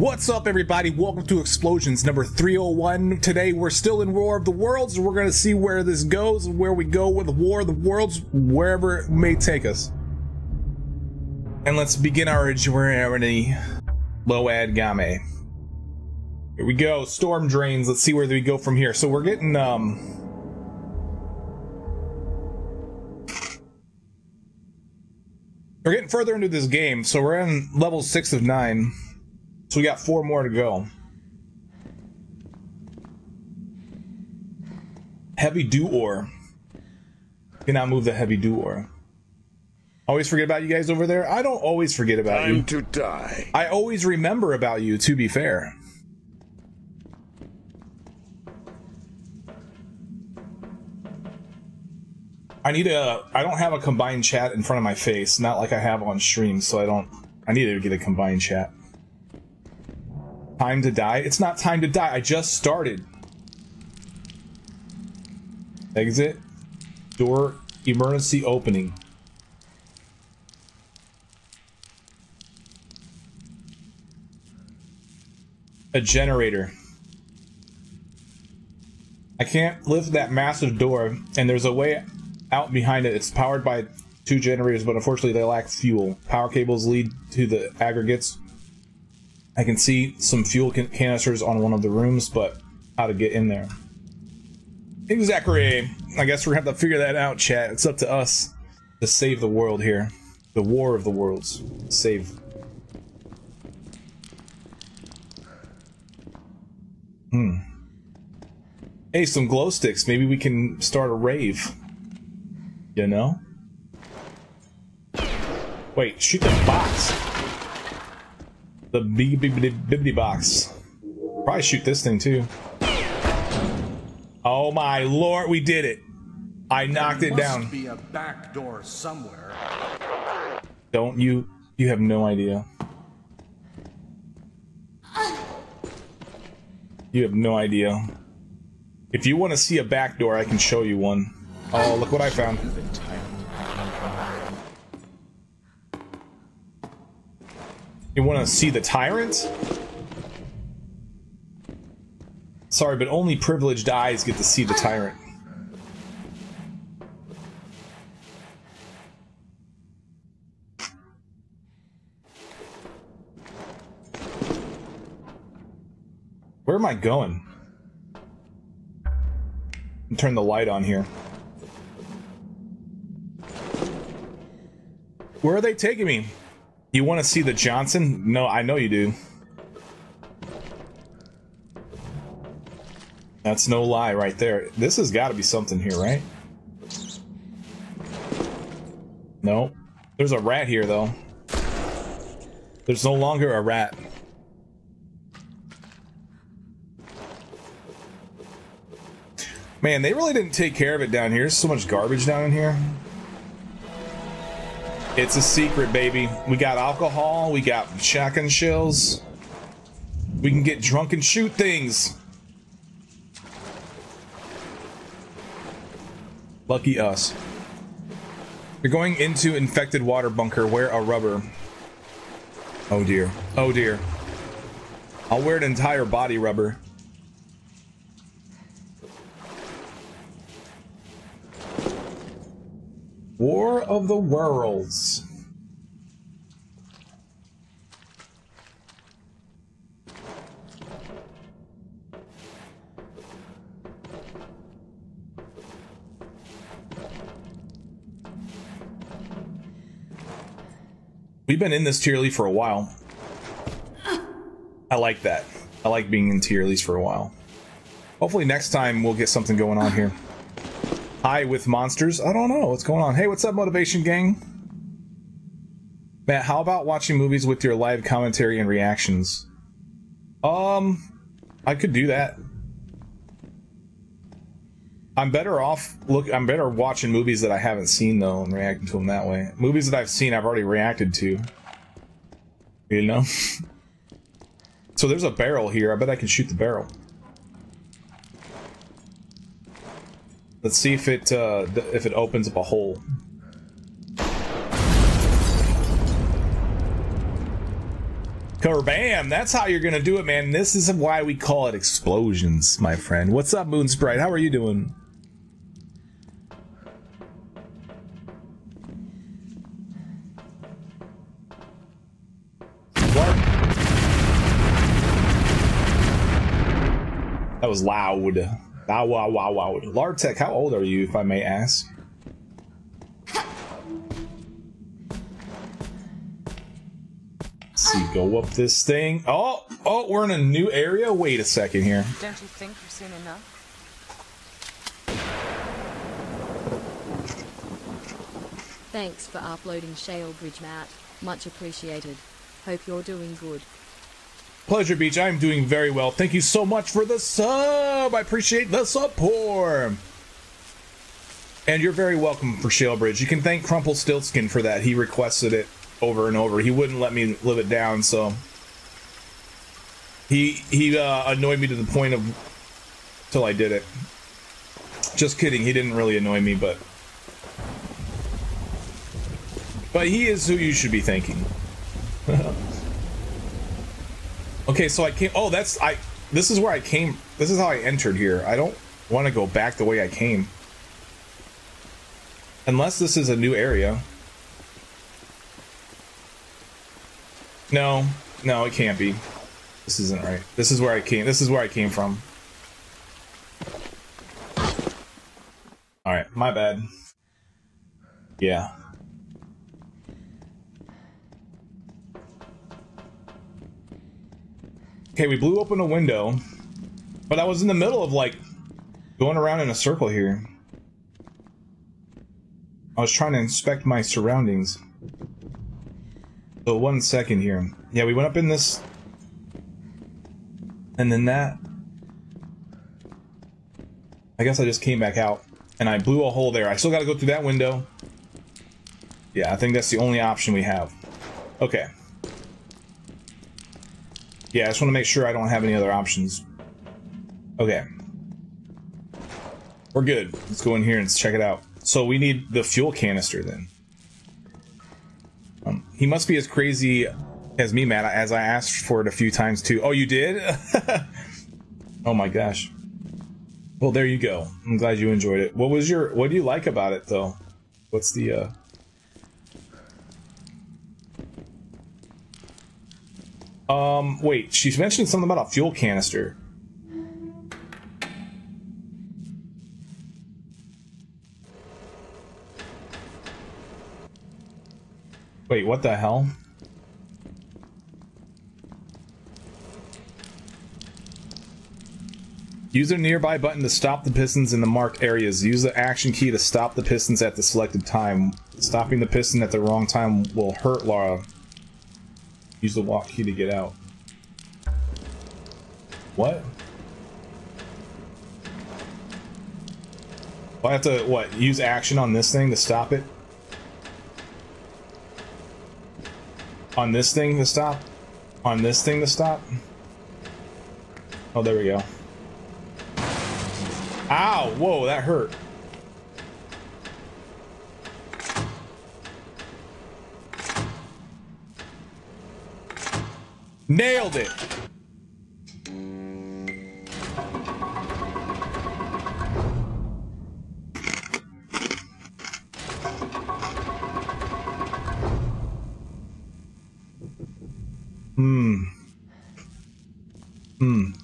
What's up, everybody? Welcome to Explosions number 301. Today we're still in War of the Worlds. We're going to see where this goes, where we go with War of the Worlds, wherever it may take us. And let's begin our journey. Load Game. Here we go. Storm drains. Let's see where we go from here. So we're getting further into this game. So we're in level 6 of 9. So we got 4 more to go. Heavy dew ore. Cannot move the heavy dew ore. Always forget about you guys over there? I don't always forget about you. Time to die. I always remember about you, to be fair. I need a... I don't have a combined chat in front of my face. Not like I have on stream, so I don't... I need to get a combined chat. Time to die? It's not time to die. I just started. Exit. Door emergency opening. A generator. I can't lift that massive door, and there's a way out behind it. It's powered by 2 generators, but unfortunately they lack fuel. Power cables lead to the aggregates. I can see some fuel canisters on one of the rooms, but how to get in there. Exactly. I guess we're going to have to figure that out, chat. It's up to us to save the world here. The War of the Worlds. Save. Hey, some glow sticks. Maybe we can start a rave. You know? Wait, shoot the box. The bibbidi box. Probably shoot this thing too. Oh my lord, we did it! I knocked it down. There must be a back door somewhere. Don't you? You have no idea. You have no idea. If you want to see a back door, I can show you one. Oh, look what I found. You want to see the tyrant? Sorry, but only privileged eyes get to see the tyrant. Where am I going? Turn the light on here. Where are they taking me? You want to see the Johnson? No, I know you do. That's no lie right there. This has got to be something here, right? No. There's a rat here, though. There's no longer a rat. Man, they really didn't take care of it down here. There's so much garbage down in here. It's a secret, baby. We got alcohol, we got shotgun shells. We can get drunk and shoot things. Lucky us. You're going into infected water bunker. Wear a rubber. Oh dear. Oh dear. I'll wear an entire body rubber. War of the Worlds. We've been in this TRLE for a while. I like that. I like being in TRLEs for a while. Hopefully next time we'll get something going on here. Hi with monsters. I don't know what's going on. Hey, what's up, Motivation Gang? Matt, how about watching movies with your live commentary and reactions? I could do that. I'm better watching movies that I haven't seen, though, and reacting to them that way. Movies that I've seen, I've already reacted to. You know? So there's a barrel here. I bet I can shoot the barrel. Let's see if it opens up a hole. Kerbam! That's how you're gonna do it, man. This is why we call it explosions, my friend. What's up, Moon Sprite? How are you doing? What? That was loud. Wow, wow, wow, wow. Lartek, how old are you, if I may ask? So you go up this thing. Oh, oh, we're in a new area. Wait a second here. Don't you think you're soon enough? Thanks for uploading Shale Bridge, Matt. Much appreciated. Hope you're doing good. Pleasure Beach, I'm doing very well. Thank you so much for the sub. I appreciate the support. And you're very welcome for Shale Bridge. You can thank Crumple Stiltskin for that. He requested it over and over. He wouldn't let me live it down, so he annoyed me to the point of till I did it. Just kidding, he didn't really annoy me, but he is who you should be thanking. Okay, so I came. Oh, that's I. This is where I came. This is how I entered here. I don't want to go back the way I came, unless this is a new area. No, no, it can't be. This isn't right. This is where I came. This is where I came from. All right, my bad. Yeah. Okay, we blew open a window, but I was in the middle of like going around in a circle here. I was trying to inspect my surroundings. So 1 second here. Yeah, we went up in this, and then that. I guess I just came back out, and I blew a hole there. I still got to go through that window. Yeah, I think that's the only option we have. Okay. Yeah, I just want to make sure I don't have any other options. Okay. We're good. Let's go in here and check it out. So we need the fuel canister then. He must be as crazy as me, Matt, as I asked for it a few times too. Oh, you did? Oh my gosh. Well, there you go. I'm glad you enjoyed it. What was your, what do you like about it though? What's the, wait, she's mentioned something about a fuel canister. Wait, what the hell? Use the nearby button to stop the pistons in the marked areas. Use the action key to stop the pistons at the selected time. Stopping the piston at the wrong time will hurt Lara. Use the walk key to get out. What? Well, I have to, what, use action on this thing to stop it? On this thing to stop? On this thing to stop? Oh, there we go. Ow! Whoa, that hurt. Nailed it!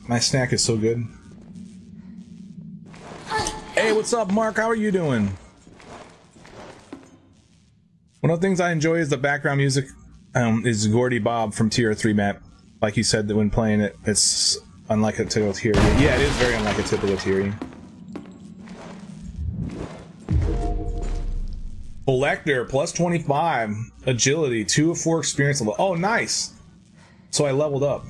My snack is so good. Hey, what's up, Mark? How are you doing? One of the things I enjoy is the background music is Gordy Bob from TR3 map. Like you said, that when playing it, it's unlike a typical tier. Yeah, it is very unlike a typical tier. Collector, plus 25. Agility, 2 of 4 experience level. Oh, nice! So I leveled up.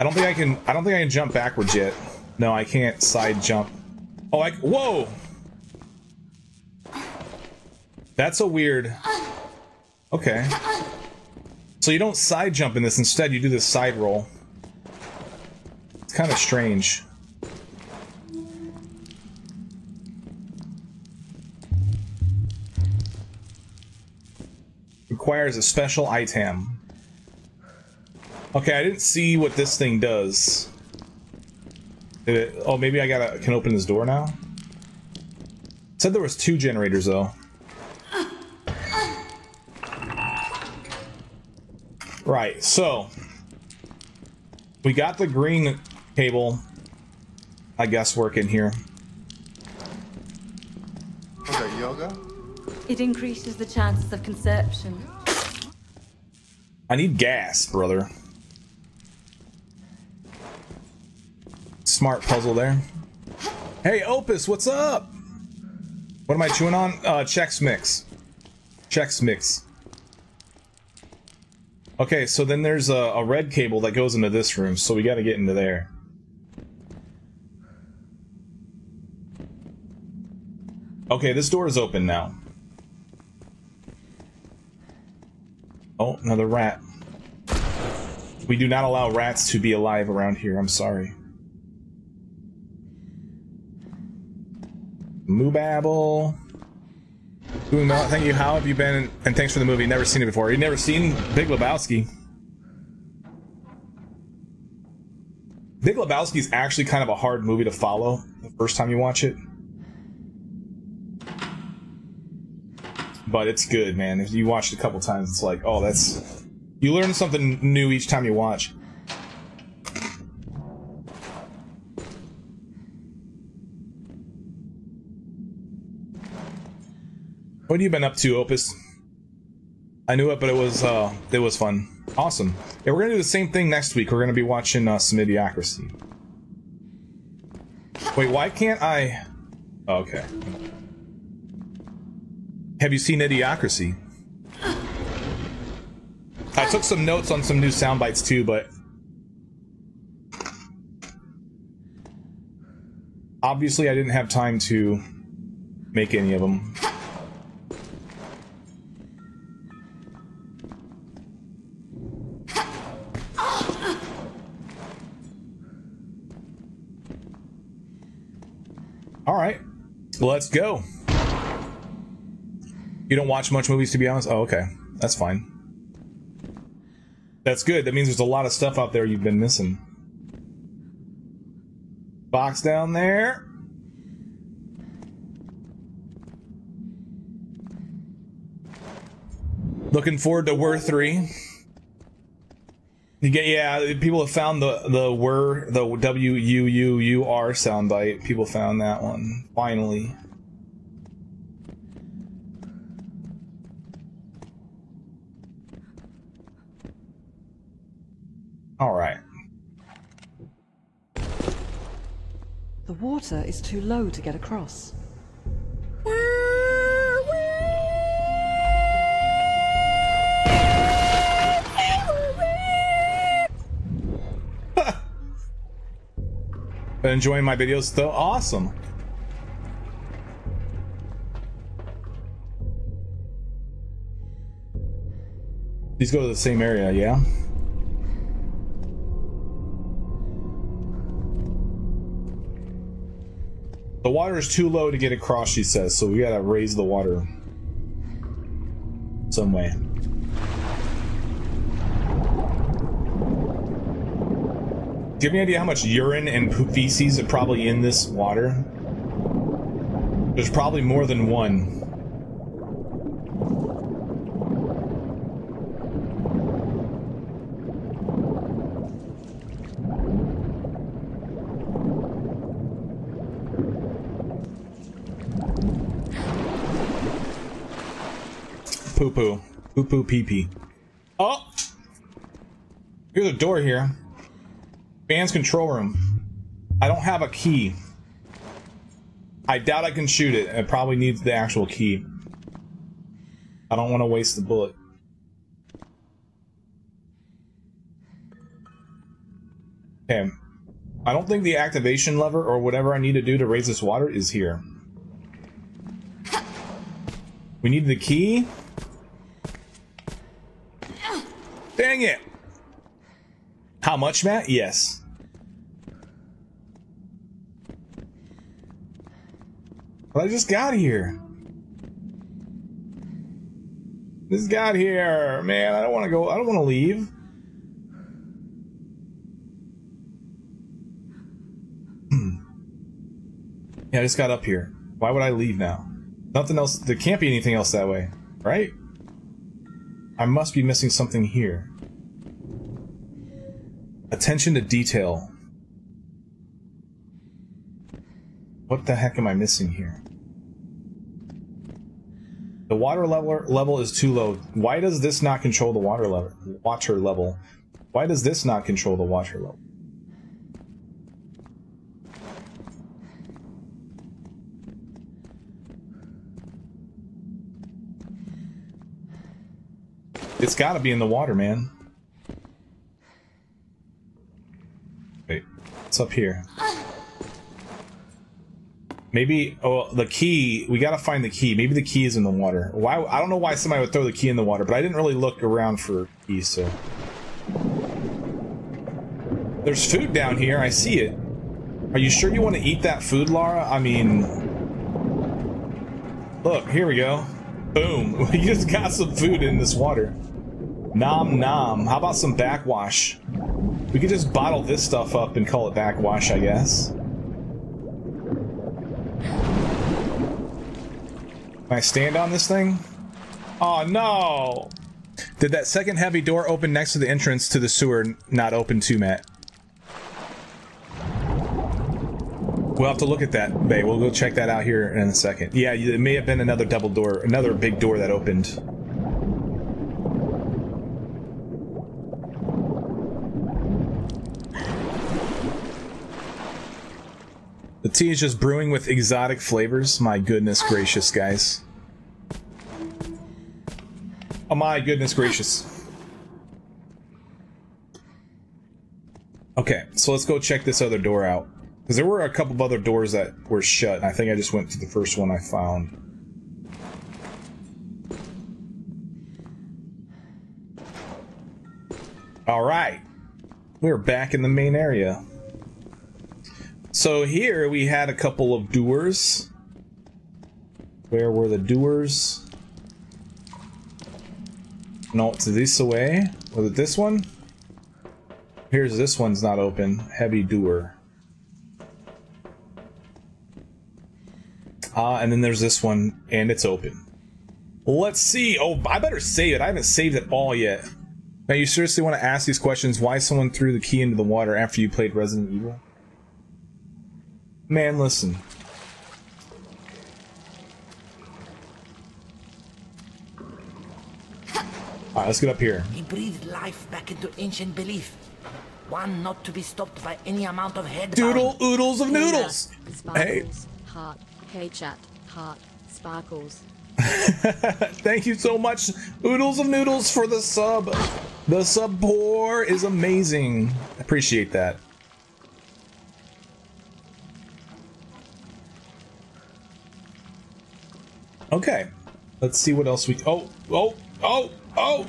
I don't think I can jump backwards yet. No, I can't side jump. Oh, whoa! That's a weird... Okay. So you don't side jump in this, instead you do this side roll. It's kind of strange. Requires a special item. Okay, I didn't see what this thing does. Oh, maybe I gotta can open this door now. It said there was 2 generators though. Right, so we got the green cable, I guess, working here. Okay, yoga. It increases the chances of conception. I need gas, brother. Smart puzzle there. Hey, Opus, what's up? What am I chewing on? Chex Mix. Chex Mix. Okay, so then there's a red cable that goes into this room, so we gotta get into there. Okay, this door is open now. Oh, another rat. We do not allow rats to be alive around here, I'm sorry. Moobabble. Doing well, thank you. How have you been? And thanks for the movie. Never seen it before. You've never seen Big Lebowski. Big Lebowski is actually kind of a hard movie to follow the first time you watch it. But it's good, man. If you watch it a couple times, it's like, oh, that's... You learn something new each time you watch. What have you been up to, Opus? I knew it, but it was fun. Awesome. Yeah, we're going to do the same thing next week. We're going to be watching some Idiocracy. Wait, why can't I... Oh, okay. Have you seen Idiocracy? I took some notes on some new sound bites too, but obviously I didn't have time to make any of them. All right, let's go. You don't watch much movies, to be honest? Oh, okay. That's fine. That's good. That means there's a lot of stuff out there you've been missing. Box down there. Looking forward to War 3. You get, yeah, people have found the WUUUR soundbite. People found that one. Finally. All right. The water is too low to get across. Enjoying my videos though? Awesome. These go to the same area, yeah? The water is too low to get across, she says, so we gotta raise the water some way. Do you have any idea how much urine and poop feces are probably in this water? There's probably more than one. Poo-poo. Poo-poo pee-pee. Oh! Here's a door here. Van's control room. I don't have a key. I doubt I can shoot it. I probably need the actual key. I don't want to waste the bullet. Okay. I don't think the activation lever or whatever I need to do to raise this water is here. We need the key. Dang it! How much, Matt? Yes. Well, I just got here. Just got here, man. I don't want to go. I don't want to leave. Yeah, I just got up here. Why would I leave now? Nothing else. There can't be anything else that way, right? I must be missing something here. Attention to detail. What the heck am I missing here? The water level is too low. Why does this not control the water level? Why does this not control the water level? It's gotta be in the water, man. Wait, it's up here. Maybe, oh, the key, we gotta find the key. Maybe the key is in the water. Why? I don't know why somebody would throw the key in the water, but I didn't really look around for keys, so. There's food down here, I see it. Are you sure you want to eat that food, Lara? I mean, look, here we go. Boom, you just got some food in this water. Nom nom. How about some backwash? We could just bottle this stuff up and call it backwash, I guess. Can I stand on this thing? Oh no! Did that second heavy door open next to the entrance to the sewer not open too, Matt? We'll have to look at that, Bay. We'll go check that out here in a second. Yeah, it may have been another double door, another big door that opened. The tea is just brewing with exotic flavors. My goodness gracious, guys. Oh my goodness gracious. Okay, so let's go check this other door out. Because there were a couple of other doors that were shut, and I think I just went to the first one I found. Alright. We're back in the main area. So here we had a couple of doors. Where were the doors? No, it's this way. Was it this one? Here's this one's not open. Heavy door. And then there's this one, and it's open. Let's see. Oh, I better save it. I haven't saved it all yet. Now, you seriously want to ask these questions? Why someone threw the key into the water after you played Resident Evil? Man, listen. All right, let's get up here. He breathed life back into ancient belief. One not to be stopped by any amount of head. Doodle oodles of noodles. Hey. Hey chat, heart, sparkles. Thank you so much, Oodles of Noodles, for the sub. The sub pour is amazing. Appreciate that. Okay, let's see what else we. Oh, oh, oh, oh!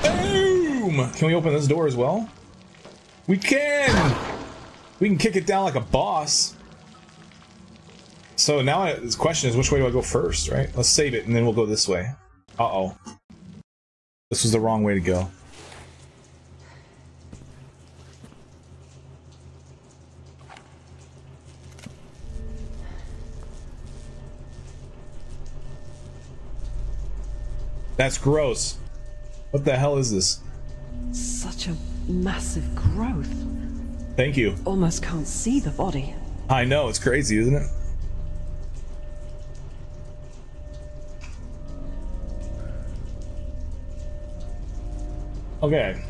Boom! Can we open this door as well? We can. We can kick it down like a boss. So now the question is, which way do I go first, right? Let's save it, and then we'll go this way. Uh-oh. This was the wrong way to go. That's gross. What the hell is this? Such a massive growth. Thank you. Almost can't see the body. I know, it's crazy, isn't it? Okay.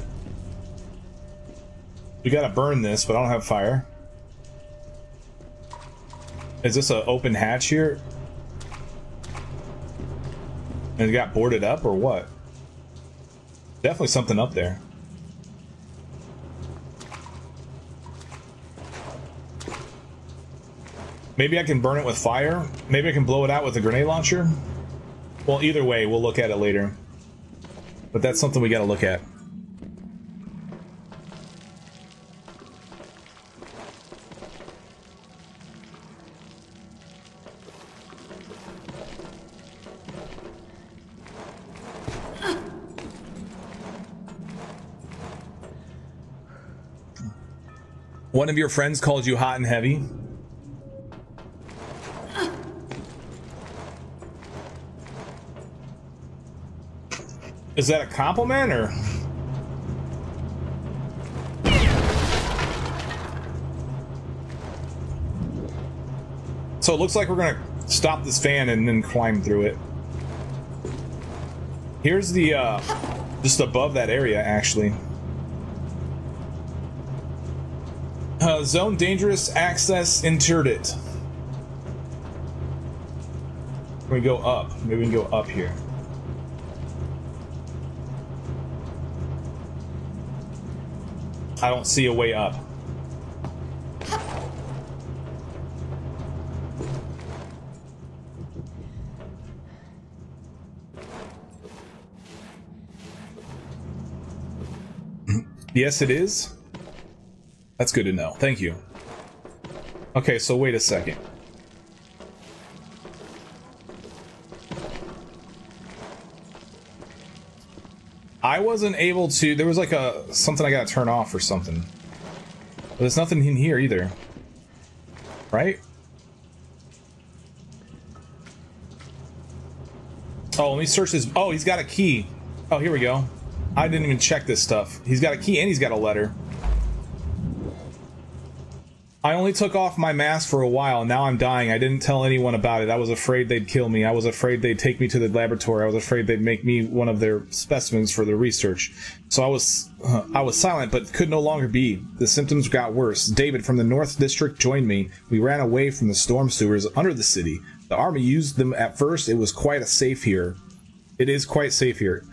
We gotta burn this, but I don't have fire. Is this an open hatch here? And it got boarded up or what? Definitely something up there. Maybe I can burn it with fire? Maybe I can blow it out with a grenade launcher? Well, either way, we'll look at it later. But that's something we gotta look at. One of your friends called you hot and heavy. Is that a compliment or? So it looks like we're gonna stop this fan and then climb through it. Here's the, just above that area, actually. Zone dangerous, access entered it. Can we go up? Maybe we can go up here. I don't see a way up. Yes, it is. That's good to know. Thank you. Okay, so wait a second. I wasn't able to. There was like a something I gotta turn off or something. But there's nothing in here either, right? Oh, let me search this. Oh, he's got a key. Oh, here we go. I didn't even check this stuff. He's got a key and he's got a letter. I only took off my mask for a while. Now I'm dying. I didn't tell anyone about it. I was afraid they'd kill me. I was afraid they'd take me to the laboratory. I was afraid they'd make me one of their specimens for their research. So I was silent, but could no longer be. The symptoms got worse. David from the North District joined me. We ran away from the storm sewers under the city. The army used them at first. It was quite safe here. It is quite safe here.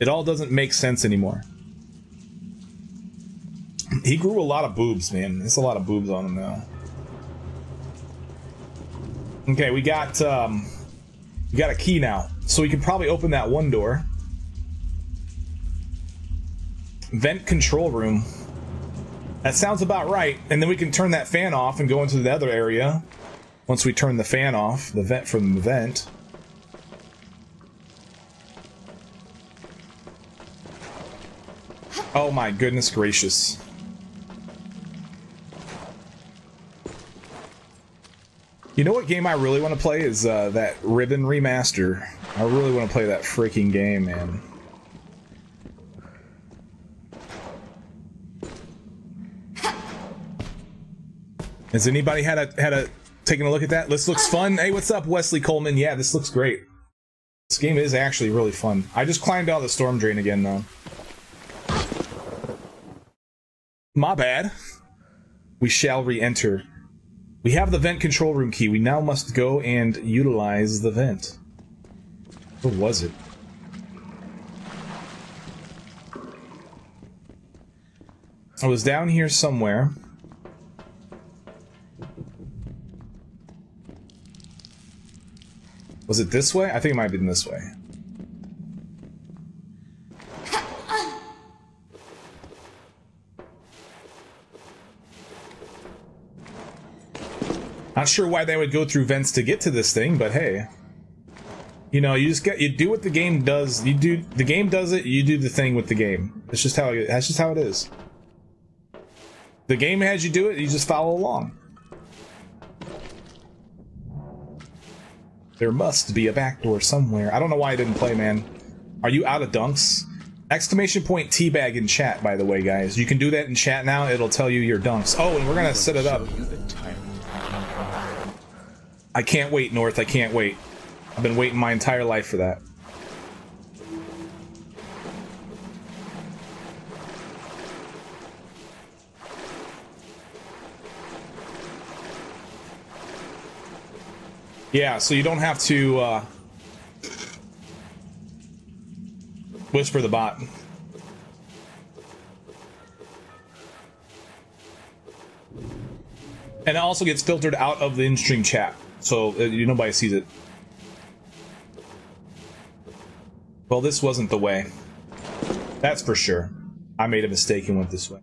It all doesn't make sense anymore. He grew a lot of boobs, man. There's a lot of boobs on him now. Okay, we got a key now, so we can probably open that one door. Vent control room. That sounds about right. And then we can turn that fan off and go into the other area. Once we turn the fan off, the vent from the vent. Oh my goodness gracious. You know what game I really want to play is that Riven remaster. I really want to play that freaking game, man. Has anybody had a taken a look at that? This looks fun. Hey, what's up, Wesley Coleman? Yeah, this looks great. This game is actually really fun. I just climbed out of the storm drain again, though. My bad. We shall re-enter. We have the vent control room key. We now must go and utilize the vent. Where was it? I was down here somewhere. Was it this way? I think it might have been this way. Not sure why they would go through vents to get to this thing, but hey, you know, you just get, you do what the game does. You do the game does it. You do the thing with the game. It's just how it, that's just how it is. The game has you do it. You just follow along. There must be a back door somewhere. I don't know why I didn't play, man. Are you out of dunks? Exclamation point teabag in chat, by the way, guys. You can do that in chat now. It'll tell you your dunks. Oh, and we're gonna set it up. I can't wait, North. I can't wait. I've been waiting my entire life for that. Yeah, so you don't have to whisper the bot. And it also gets filtered out of the in-stream chat. So nobody sees it. Well, this wasn't the way. That's for sure. I made a mistake and went this way.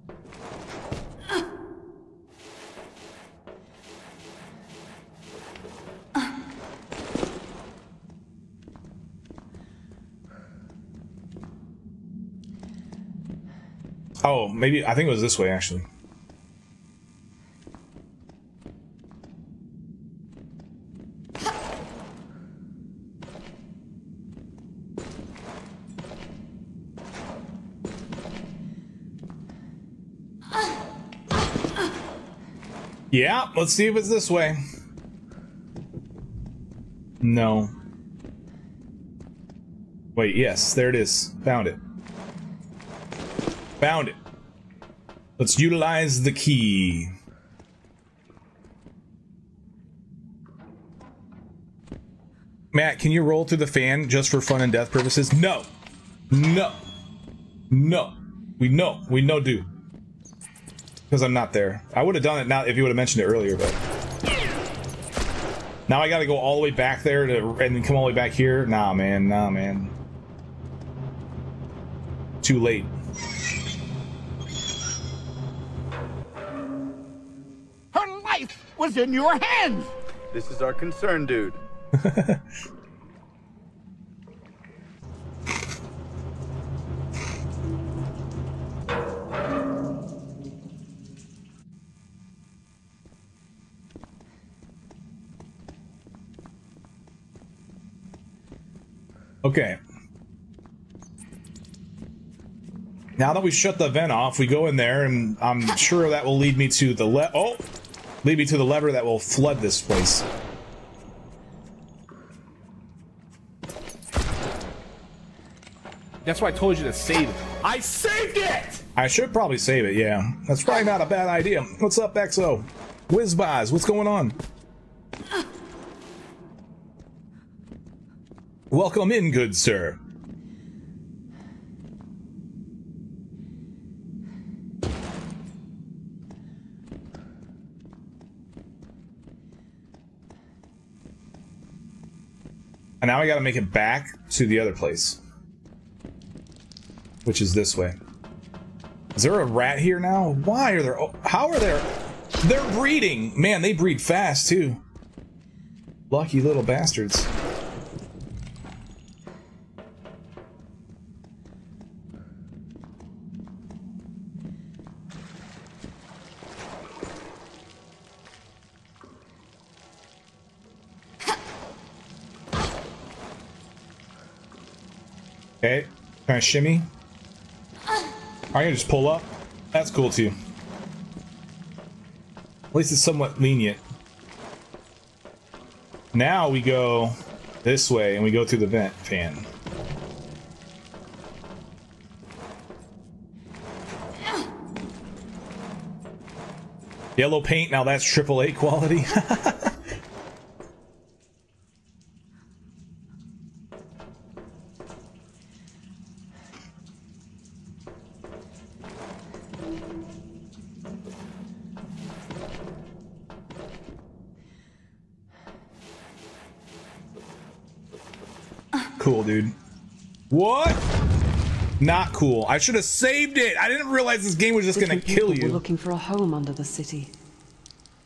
Oh, maybe I think it was this way actually. Yeah, let's see if it's this way. No. Wait, yes, there it is. Found it. Found it. Let's utilize the key. Matt, can you roll through the fan just for fun and death purposes? No. No. No. We know, dude. Because I'm not there. I would have done it now if you would have mentioned it earlier, but... Now I gotta go all the way back there to, and then come all the way back here? Nah, man. Nah, man. Too late. Her life was in your hands! This is our concern, dude. Okay. Now that we shut the vent off, we go in there, and I'm sure that will lead me to the lever that will flood this place. That's why I told you to save it. I saved it! I should probably save it, yeah. That's probably not a bad idea. What's up, XO? Whizboz, what's going on? Welcome in, good sir. And now I gotta make it back to the other place. Which is this way. Is there a rat here now? Why are there... How are there... They're breeding! Man, they breed fast, too. Lucky little bastards. Okay. Can I shimmy? I can just pull up. That's cool too. At least it's somewhat lenient. Now we go this way and we go through the vent fan. Yellow paint, now that's AAA quality. Cool, dude. What? Not cool. I should have saved it. I didn't realize this game was just gonna kill you. We're looking for a home under the city.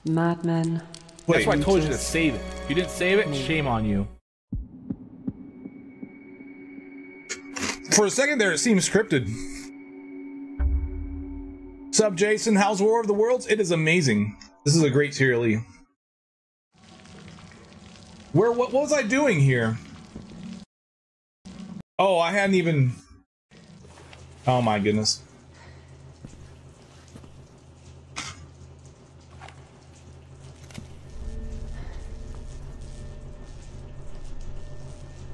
Madmen. That's why I told you to save it. If you didn't save it, shame on you. For a second there, it seemed scripted. Sup, Jason? How's War of the Worlds? It is amazing. This is a great TRLE. Where? What was I doing here? Oh, I hadn't even... Oh my goodness.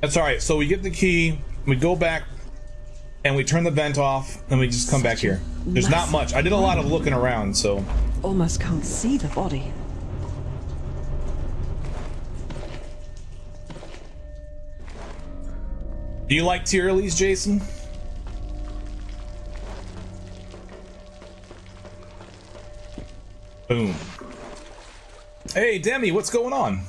That's alright, so we get the key, we go back, and we turn the vent off, and we just come back here. There's not much. I did a lot of looking around, so... Almost can't see the body. Do you like TRLEs, Jason? Boom. Hey, Demi, what's going on?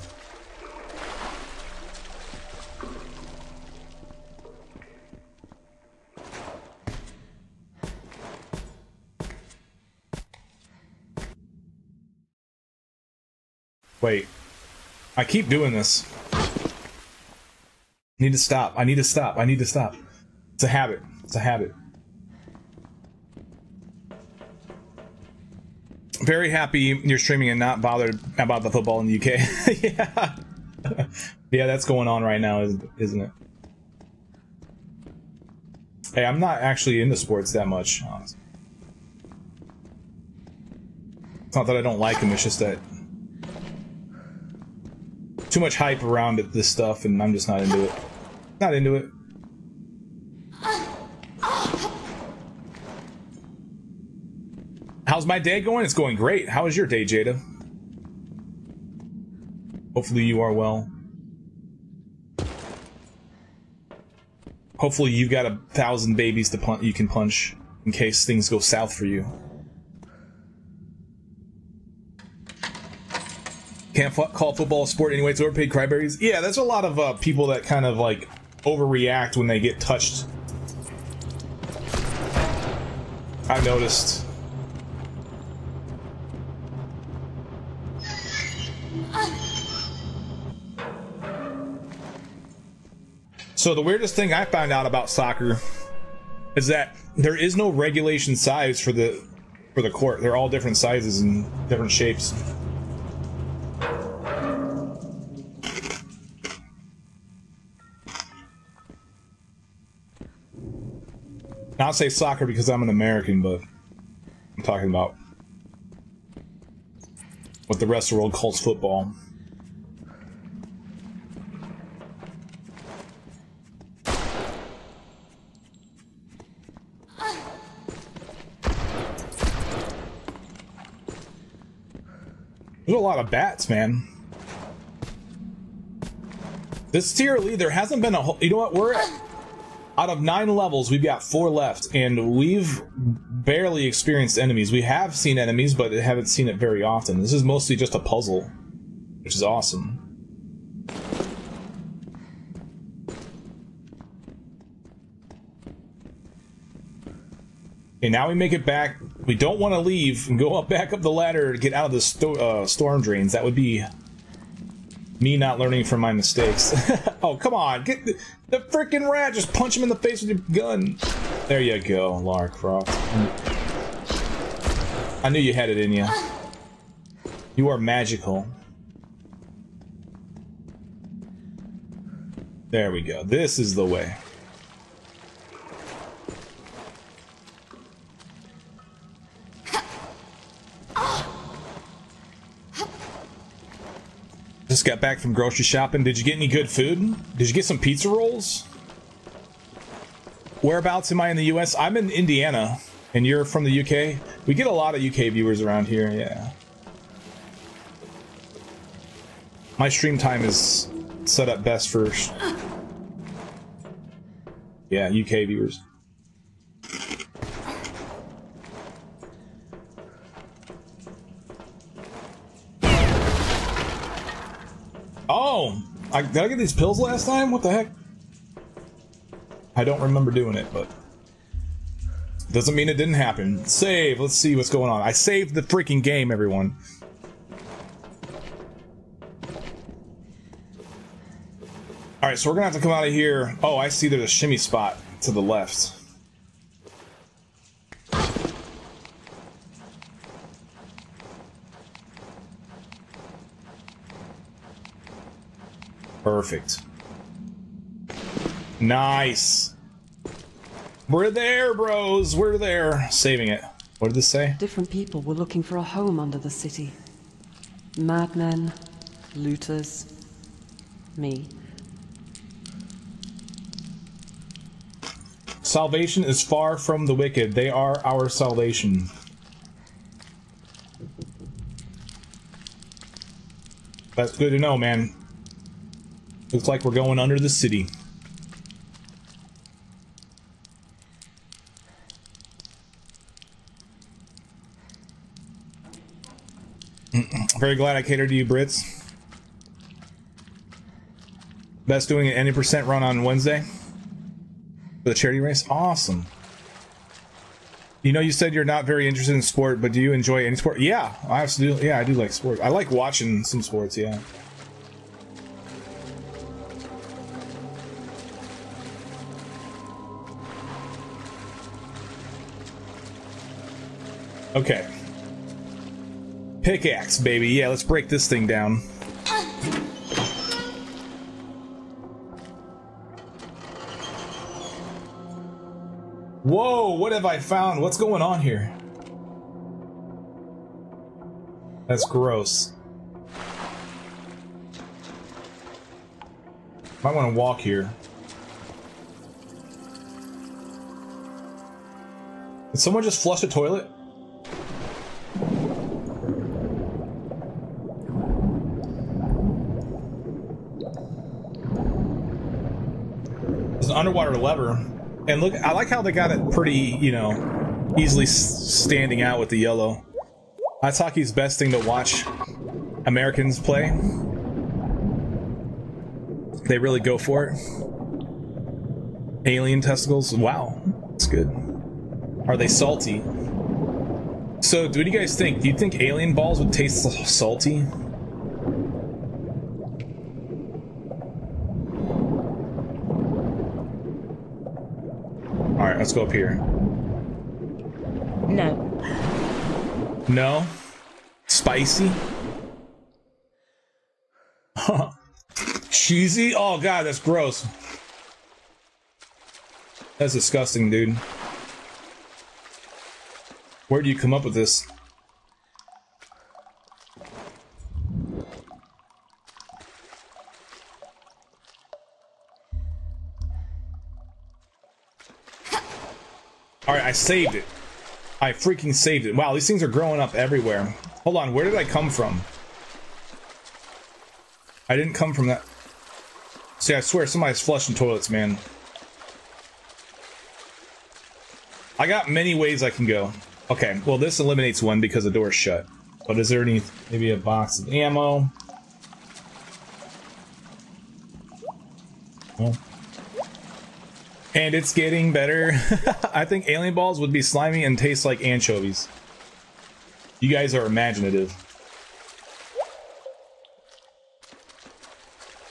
Wait. I keep doing this. I need to stop. I need to stop. I need to stop. It's a habit. It's a habit. Very happy you're streaming and not bothered about the football in the UK. Yeah. Yeah, that's going on right now, isn't it? Hey, I'm not actually into sports that much, honestly. It's not that I don't like him, it's just that too much hype around it, this stuff, and I'm just not into it. Not into it. How's my day going? It's going great. How is your day, Jada? Hopefully you are well. Hopefully you've got 1,000 babies to you can punch in case things go south for you. Can't call football a sport anyway, it's overpaid cryberries. Yeah, that's a lot of people that kind of like overreact when they get touched. I've noticed. So the weirdest thing I found out about soccer is that there is no regulation size for the court. They're all different sizes and different shapes. I'll say soccer because I'm an American, but I'm talking about what the rest of the world calls football. There's a lot of bats, man. This TRLE, there hasn't been a whole... You know what? We're at... Out of 9 levels, we've got 4 left, and we've barely experienced enemies. We have seen enemies, but haven't seen it very often. This is mostly just a puzzle, which is awesome. Okay, now we make it back. We don't want to leave and go up back up the ladder to get out of the storm drains. That would be me not learning from my mistakes. Oh, come on. Get the freaking rat. Just punch him in the face with your gun. There you go, Lara Croft. I knew you had it in you. You are magical. There we go. This is the way. Just got back from grocery shopping. Did you get any good food? Did you get some pizza rolls? Whereabouts am I in the US? I'm in Indiana, and you're from the UK? We get a lot of UK viewers around here, yeah. My stream time is set up best for... Yeah, UK viewers. Oh, did I get these pills last time? What the heck? I don't remember doing it, but... Doesn't mean it didn't happen. Save, let's see what's going on. I saved the freaking game, everyone. Alright, so we're gonna have to come out of here. Oh, I see there's a shimmy spot to the left. Perfect. Nice. We're there, bros. We're there. Saving it. What did this say? Different people were looking for a home under the city. Madmen, looters, me. Salvation is far from the wicked. They are our salvation. That's good to know, man. Looks like we're going under the city. Very glad I catered to you, Brits. Best doing an 80% run on Wednesday for the charity race. Awesome. You know, you said you're not very interested in sport, but do you enjoy any sport? Yeah, I absolutely. Yeah, I do like sports. I like watching some sports. Yeah. Okay. Pickaxe, baby. Yeah, let's break this thing down. Whoa, what have I found? What's going on here? That's gross. Might want to walk here. Did someone just flush the toilet? There's an underwater lever. And look, I like how they got it pretty, you know, easily standing out with the yellow. That's hockey's best thing to watch Americans play. They really go for it. Alien testicles. Wow, that's good. Are they salty? So, what do you guys think? Do you think alien balls would taste salty? Alright, let's go up here. No. No? Spicy? Cheesy? Oh god, that's gross. That's disgusting, dude. Where do you come up with this? Alright, I saved it. I freaking saved it. Wow, these things are growing up everywhere. Hold on, where did I come from? I didn't come from that. See, I swear somebody's flushing toilets, man. I got many ways I can go. Okay, well this eliminates one because the door's shut. But is there any, maybe a box of ammo? Oh. And it's getting better. I think alien balls would be slimy and taste like anchovies. You guys are imaginative.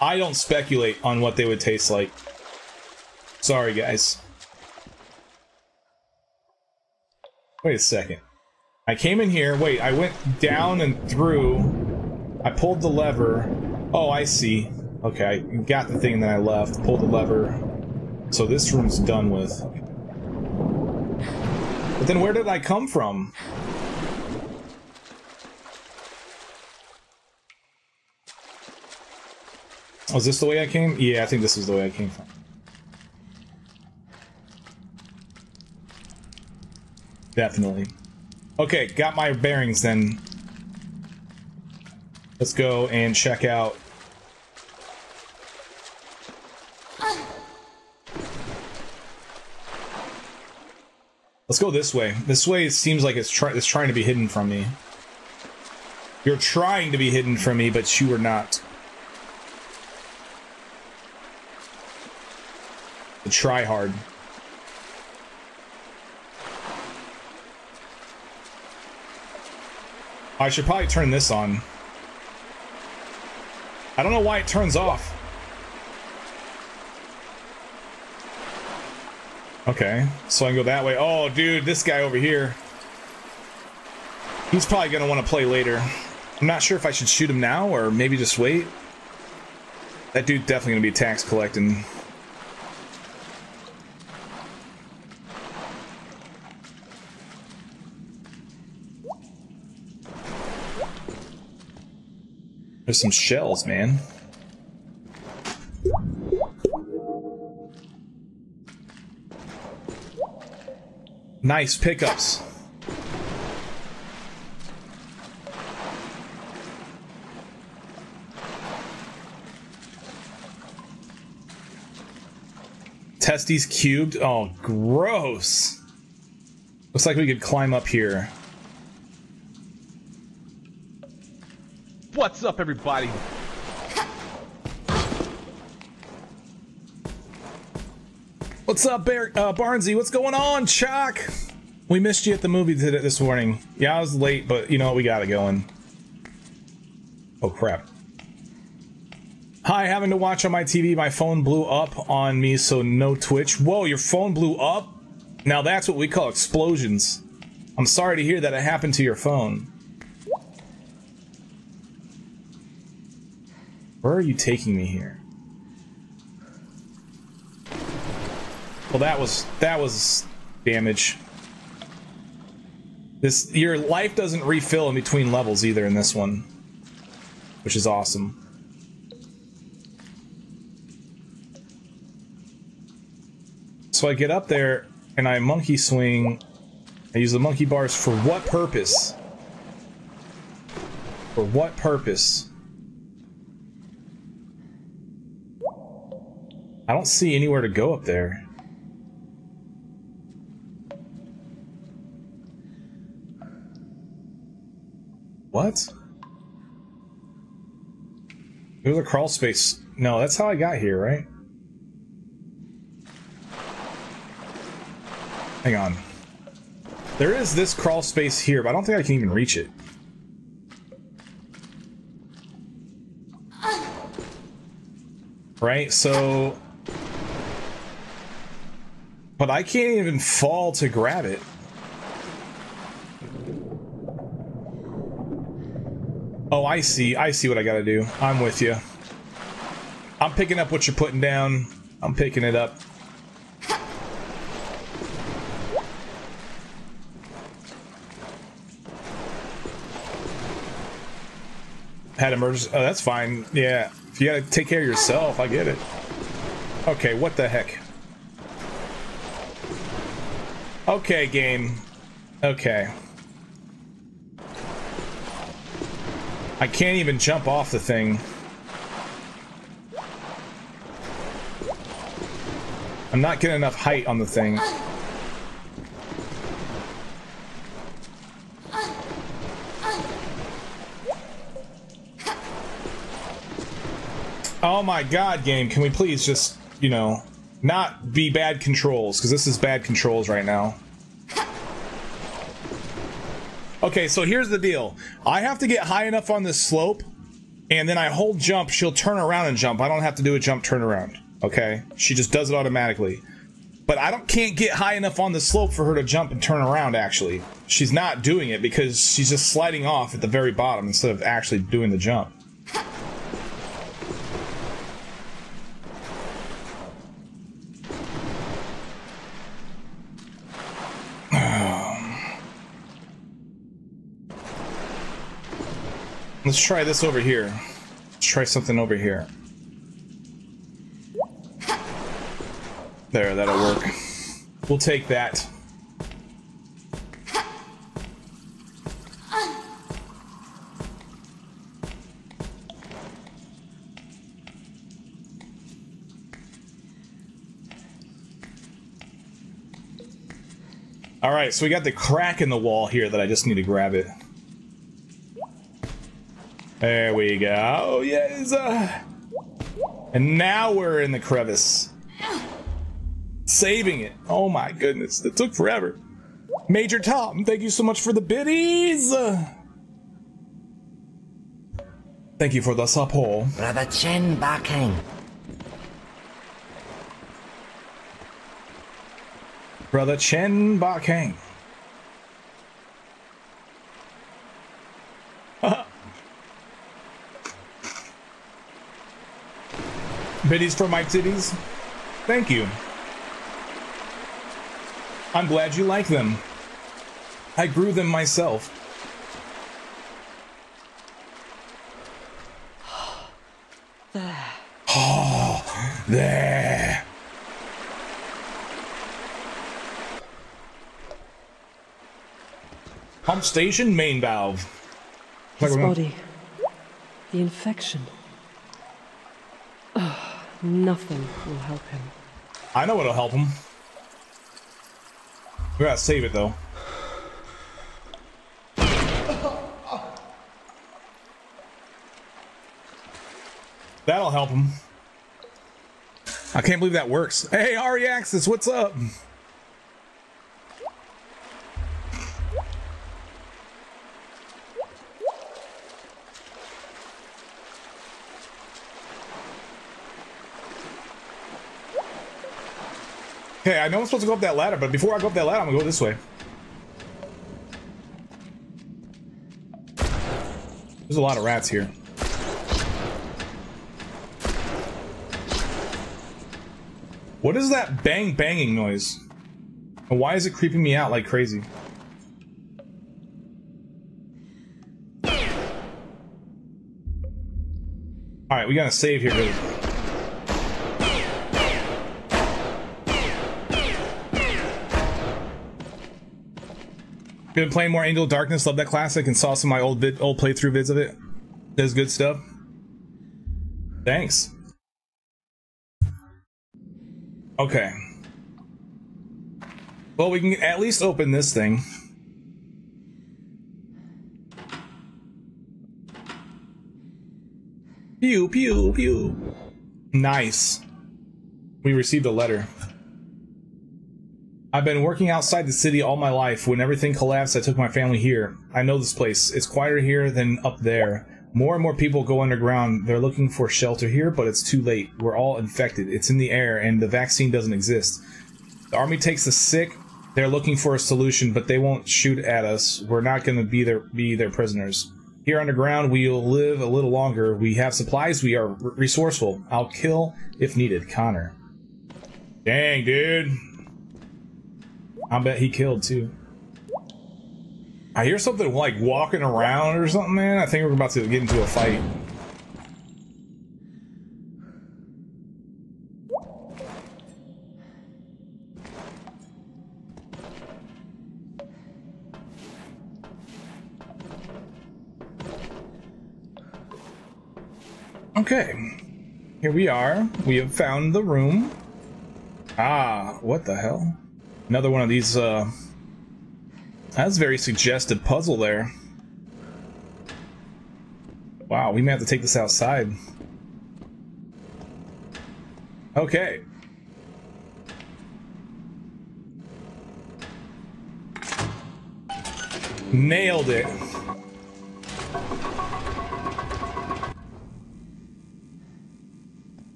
I don't speculate on what they would taste like. Sorry, guys. Wait a second. I came in here. Wait, I went down and through. I pulled the lever. Oh, I see. Okay, I got the thing and then I left. Pulled the lever. So this room's done with. But then where did I come from? Was this the way I came? Yeah, I think this is the way I came from. Definitely. Okay, got my bearings then. Let's go and check out. Let's go this way. This way seems like it's trying to be hidden from me. You're trying to be hidden from me, but you are not. The try hard. I should probably turn this on. I don't know why it turns off. Okay, so I can go that way. Oh, dude, this guy over here. He's probably gonna want to play later. I'm not sure if I should shoot him now or maybe just wait. That dude's definitely gonna be tax collecting. There's some shells, man. Nice pickups. Testes cubed. Oh, gross. Looks like we could climb up here. What's up, everybody? What's up, Barnsey? What's going on, Chuck? We missed you at the movie today this morning. Yeah, I was late, but you know what? We got it going. Oh, crap. Hi, having to watch on my TV. My phone blew up on me, so no Twitch. Whoa, your phone blew up? Now that's what we call explosions. I'm sorry to hear that it happened to your phone. Where are you taking me here? Well, that was damage. This, your life doesn't refill in between levels either in this one, which is awesome. So I get up there and I monkey swing. I use the monkey bars for what purpose? For what purpose? I don't see anywhere to go up there. What? There's a crawl space. No, that's how I got here, right? Hang on. There is this crawl space here, but I don't think I can even reach it. Right, so... But I can't even fall to grab it. Oh, I see what I gotta do. I'm with you. I'm picking up what you're putting down. I'm picking it up. Had emergency. Oh, that's fine. Yeah. If you gotta take care of yourself, I get it. Okay, what the heck? Okay, game. Okay. I can't even jump off the thing. I'm not getting enough height on the thing. Oh my god, game, can we please just, you know, not be bad controls, because this is bad controls right now. Okay, so here's the deal. I have to get high enough on this slope, and then I hold jump, she'll turn around and jump. I don't have to do a jump turn around, okay? She just does it automatically. But I can't get high enough on the slope for her to jump and turn around, actually. She's not doing it because she's just sliding off at the very bottom instead of actually doing the jump. Let's try this over here. Let's try something over here. There, that'll work. We'll take that. All right, so we got the crack in the wall here that I just need to grab it. There we go. Yes. And now we're in the crevice. Saving it. Oh my goodness. That took forever. Major Tom, thank you so much for the biddies. Thank you for the support. Brother Chen Baking. Brother Chen Baking. Biddies for my titties. Thank you. I'm glad you like them. I grew them myself. There. Oh, there. Pump station main valve. His body. The infection. Nothing will help him. I know what'll help him. We gotta save it though. That'll help him. I can't believe that works. Hey, Ari Axis, what's up? Okay, I know I'm supposed to go up that ladder, but before I go up that ladder, I'm gonna go this way. There's a lot of rats here. What is that bang banging noise? And why is it creeping me out like crazy? Alright, we gotta save here really quick. Been playing more Angel of Darkness, love that classic, and saw some of my old playthrough vids of it. That's good stuff. Thanks. Okay. Well, we can at least open this thing. Pew, pew, pew. Nice. We received a letter. I've been working outside the city all my life. When everything collapsed, I took my family here. I know this place. It's quieter here than up there. More and more people go underground. They're looking for shelter here, but it's too late. We're all infected. It's in the air, and the vaccine doesn't exist. The army takes the sick. They're looking for a solution, but they won't shoot at us. We're not going to be their prisoners. Here underground, we'll live a little longer. We have supplies. We are resourceful. I'll kill if needed. Connor. Dang, dude. I bet he killed, too. I hear something like walking around or something, man. I think we're about to get into a fight. Okay. Here we are. We have found the room. Ah, what the hell? Another one of these, that's a very suggestive puzzle there. Wow, we may have to take this outside. Okay. Nailed it.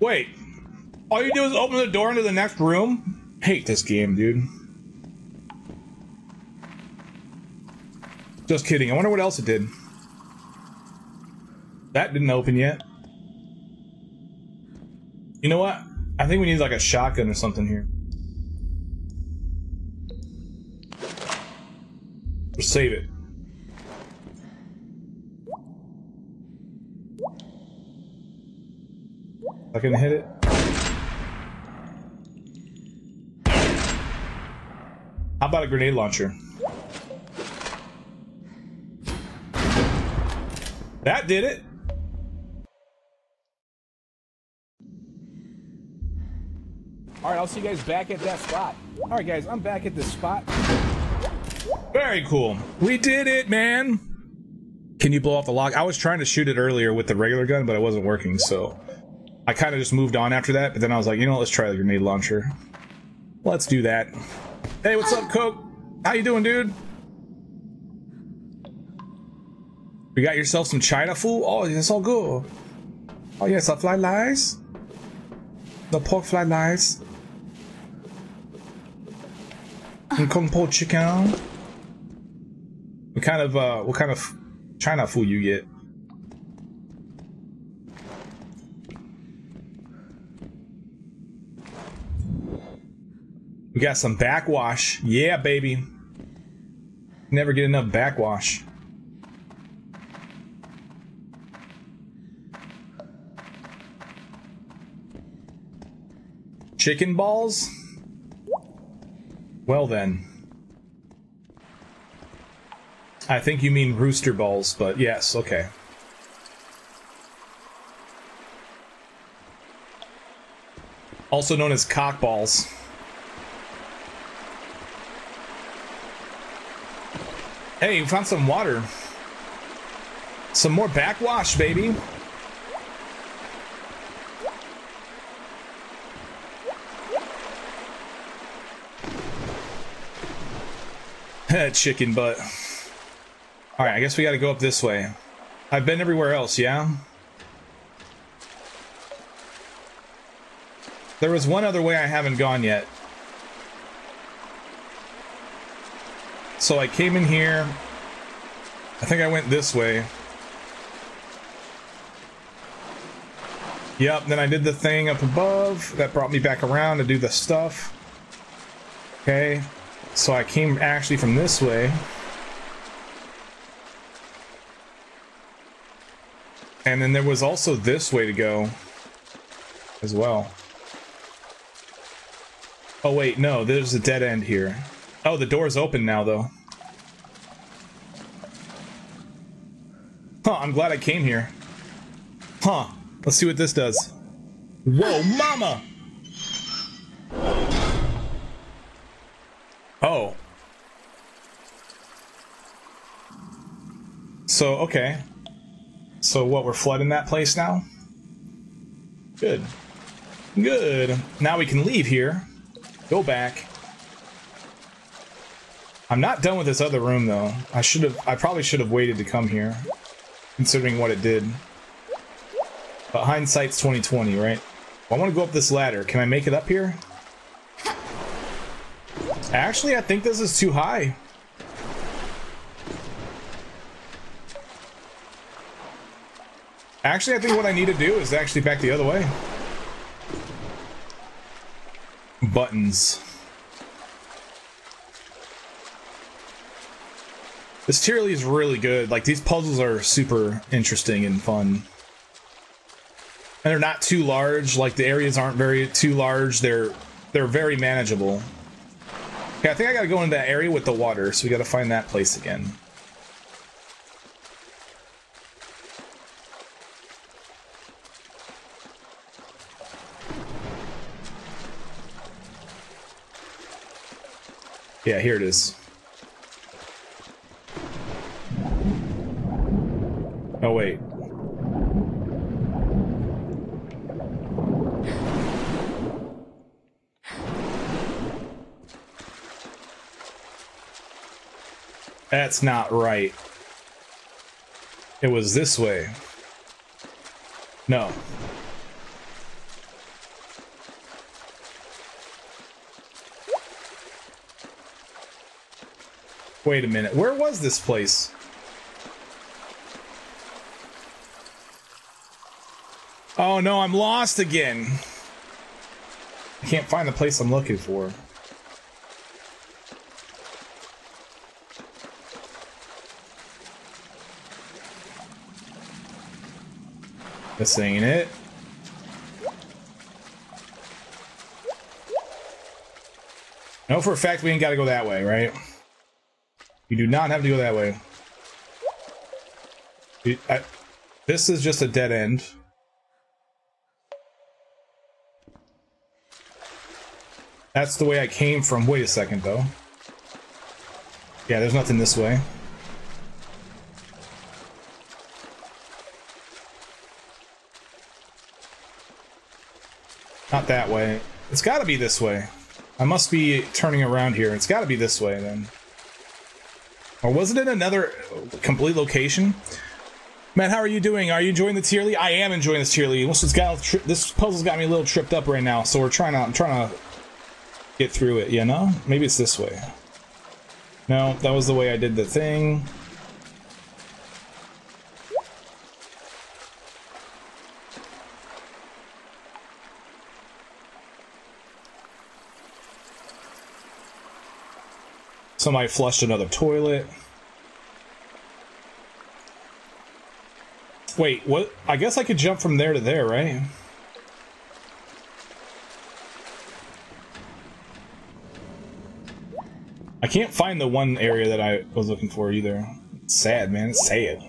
Wait, all you do is open the door into the next room? Hate this game, dude. Just kidding. I wonder what else it did. That didn't open yet. You know what? I think we need like a shotgun or something here. We'll save it. I can hit it. How about a grenade launcher? That did it. All right, I'll see you guys back at that spot. All right, guys, I'm back at this spot. Very cool. We did it, man. Can you blow off the lock? I was trying to shoot it earlier with the regular gun, but it wasn't working, so I kind of just moved on after that, but then I was like, you know what, let's try the grenade launcher. Let's do that. Hey, what's up, Coke? How you doing, dude? You got yourself some China food? Oh, yes, all good. Oh, yes, I fly lies. The pork fly lies. And kung po chicken. What kind of China food you get? We got some backwash. Yeah, baby. Never get enough backwash. Chicken balls? Well then. I think you mean rooster balls, but yes, okay. Also known as cock balls. Hey, we found some water. Some more backwash, baby. Chicken butt. Alright, I guess we gotta go up this way. I've been everywhere else, yeah? There was one other way I haven't gone yet. So I came in here, I think I went this way. Yep, then I did the thing up above, that brought me back around to do the stuff. Okay, so I came actually from this way. And then there was also this way to go as well. Oh wait, no, there's a dead end here. Oh, the door's open now though. Huh, I'm glad I came here. Huh, let's see what this does. Whoa, mama! Oh. So, okay. So what, we're flooding that place now? Good. Good. Now we can leave here. Go back. I'm not done with this other room though. I probably should have waited to come here, considering what it did. But hindsight's 2020, right? Well, I want to go up this ladder. Can I make it up here? Actually, I think this is too high. Actually, I think what I need to do is actually back the other way. Buttons. This TRLE is really good. Like, these puzzles are super interesting and fun. And they're not too large. Like, the areas aren't too large. They're very manageable. Okay, I think I gotta go into that area with the water, so we gotta find that place again. Yeah, here it is. Oh, wait. That's not right. It was this way. No. Wait a minute, where was this place? Oh no, I'm lost again. I can't find the place I'm looking for. This ain't it. I know for a fact we ain't gotta go that way, right? You do not have to go that way. This is just a dead end. That's the way I came from. Wait a second, though. Yeah, there's nothing this way. Not that way. It's gotta be this way. I must be turning around here. It's gotta be this way, then. Or was it in another complete location? Matt, how are you doing? Are you enjoying the TRLE? I am enjoying this TRLE. This puzzle's got me a little tripped up right now, so I'm trying to get through it, you know? Maybe it's this way. No, that was the way I did the thing. Somebody flushed another toilet. Wait, what? I guess I could jump from there to there, right? I can't find the one area that I was looking for either. It's sad, man. It's sad.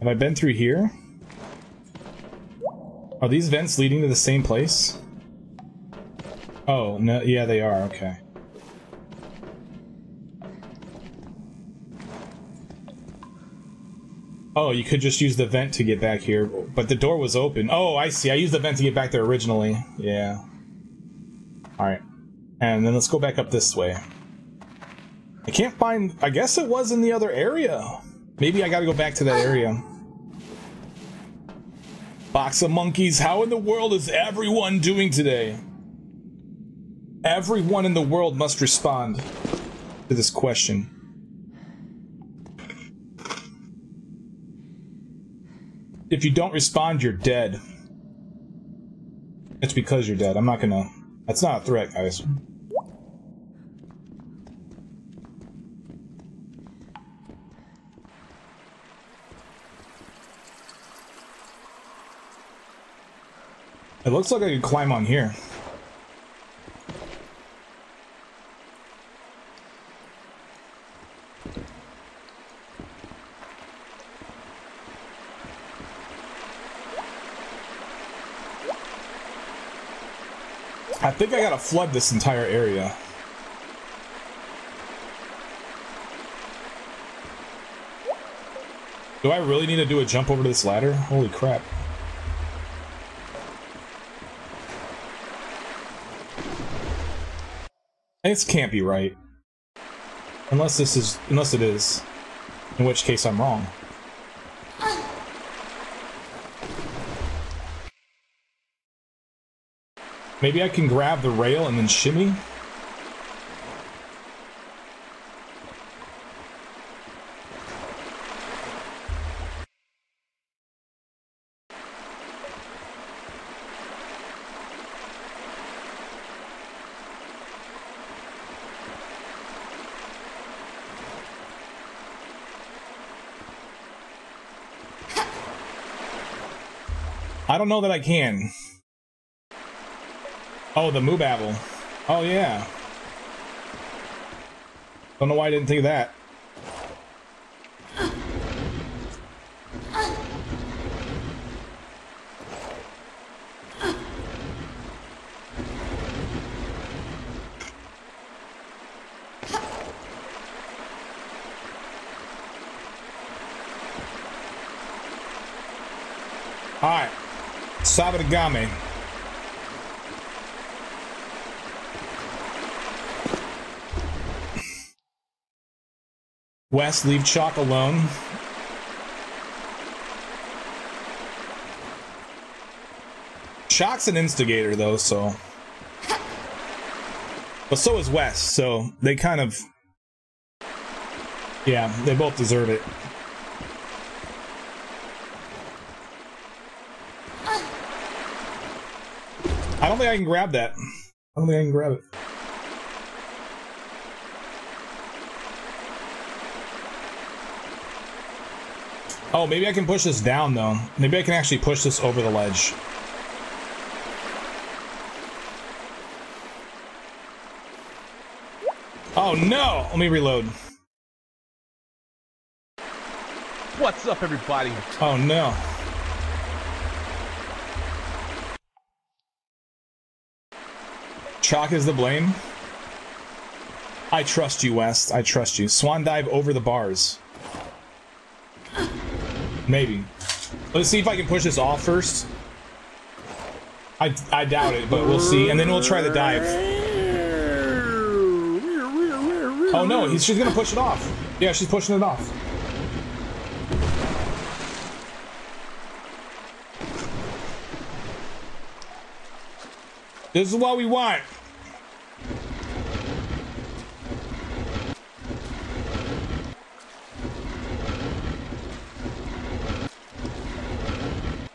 Have I been through here? Are these vents leading to the same place? Oh, no, yeah, they are, okay. Oh, you could just use the vent to get back here, but the door was open. Oh, I see, I used the vent to get back there originally. Yeah. Alright. And then let's go back up this way. I can't find... I guess it was in the other area. Maybe I gotta go back to that area. Box of monkeys, how in the world is everyone doing today? Everyone in the world must respond to this question. If you don't respond, you're dead. It's because you're dead. I'm not gonna... That's not a threat, guys. It looks like I could climb on here. I think I gotta flood this entire area. Do I really need to do a jump over to this ladder? Holy crap. This can't be right. Unless this is, unless it is. In which case I'm wrong. Maybe I can grab the rail and then shimmy? I don't know that I can. Oh, the moobabble. Oh, yeah. Don't know why I didn't think of that. All right. Sabadagame. West, leave Chalk alone. Chalk's an instigator, though, so. But so is West, so they kind of. Yeah, they both deserve it. I don't think I can grab that. I don't think I can grab it. Oh, maybe I can push this down, though. Maybe I can actually push this over the ledge. Oh, no! Let me reload. What's up, everybody? Oh, no. Chalk is the blame. I trust you, West. I trust you. Swan dive over the bars. Maybe. Let's see if I can push this off first. I doubt it, but we'll see. And then we'll try the dive. Oh no, she's gonna push it off. Yeah, she's pushing it off. This is what we want.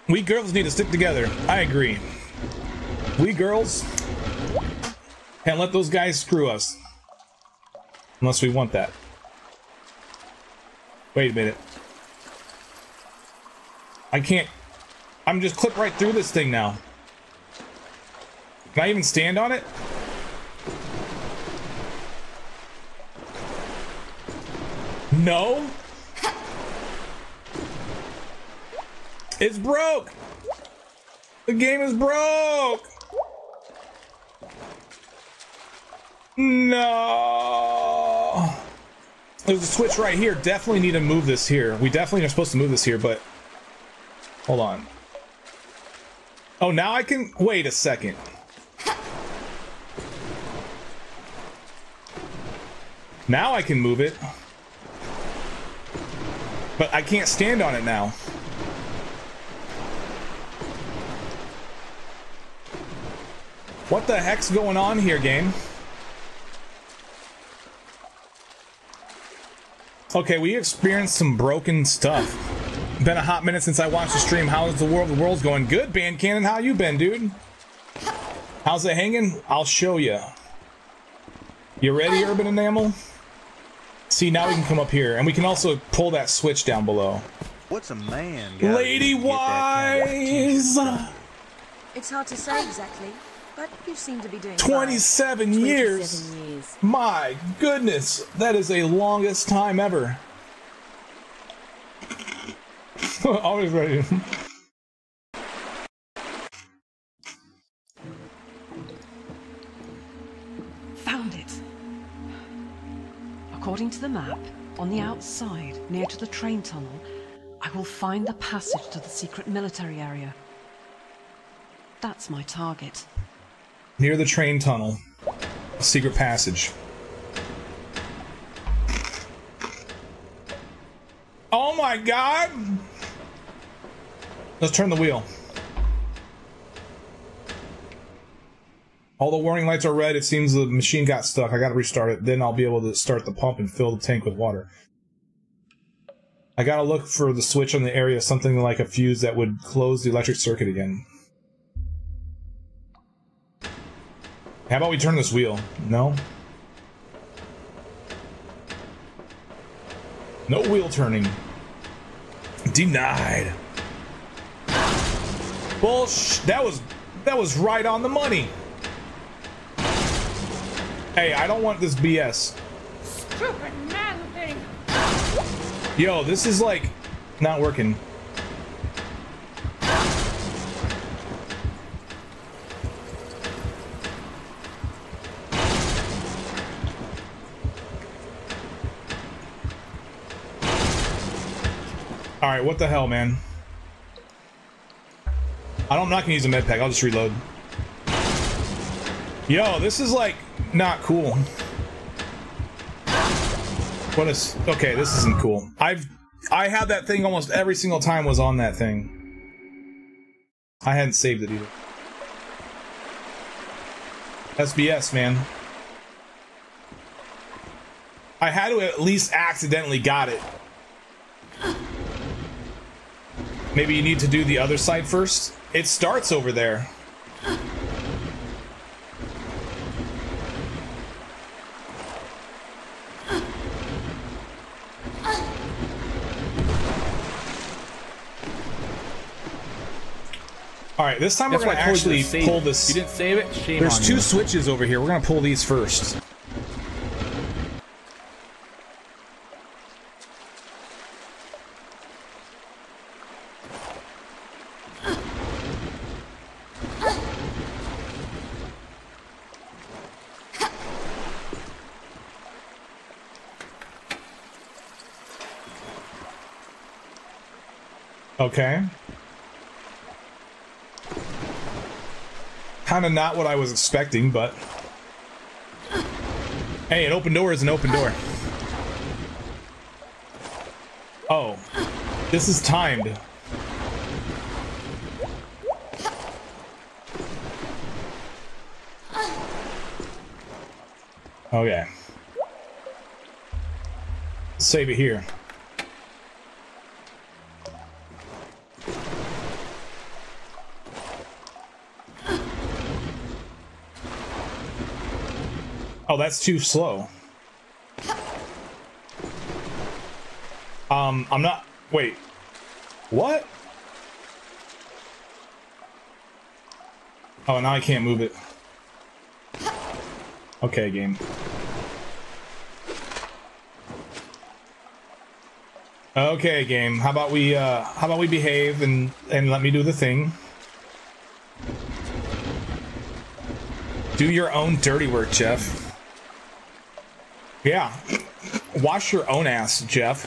We girls need to stick together. I agree. We girls can't let those guys screw us. Unless we want that. Wait a minute. I can't. I'm just clipped right through this thing now. Can I even stand on it? No? It's broke! The game is broke! No! There's a switch right here. Definitely need to move this here. We definitely are supposed to move this here, but... Hold on. Oh, now I can... Wait a second. Now I can move it. But I can't stand on it now. What the heck's going on here, game? Okay, we experienced some broken stuff. Been a hot minute since I watched the stream. How's the War of the Worlds going? Good, Bandcannon. How you been, dude? How's it hanging? I'll show you. You ready, Urban Enamel? See, now we can come up here, and we can also pull that switch down below. What's a man? Lady Wise. It's hard to say exactly, but you seem to be doing 27 years. My goodness, that is the longest time ever. Always ready. Found it. According to the map, on the outside, near to the train tunnel, I will find the passage to the secret military area. That's my target. Near the train tunnel. Secret passage. Oh my god! Let's turn the wheel. All the warning lights are red. It seems the machine got stuck. I gotta restart it. Then I'll be able to start the pump and fill the tank with water. I gotta look for the switch on the area, something like a fuse that would close the electric circuit again. How about we turn this wheel? No? No wheel turning. Denied. Bullsh. That was right on the money. Hey, I don't want this BS. Stupid man thing. Yo, this is like not working. Alright, what the hell, man? I'm not gonna use a med pack, I'll just reload. Yo, this is like not cool. What is okay, this isn't cool. I had that thing almost every single time was on that thing. I hadn't saved it either. That's BS, man. I had to at least accidentally got it. Maybe you need to do the other side first? It starts over there. Alright, this time we're gonna actually pull this. You didn't save it? Shame on you. There's two switches over here. We're gonna pull these first. Okay. Kind of not what I was expecting, but... Hey, an open door is an open door. Oh. This is timed. Okay. Save it here. Oh, that's too slow. I'm not... Wait. What? Oh, now I can't move it. Okay, game. Okay, game. How about we behave and let me do the thing? Do your own dirty work, Jeff. Yeah. Wash your own ass, Jeff.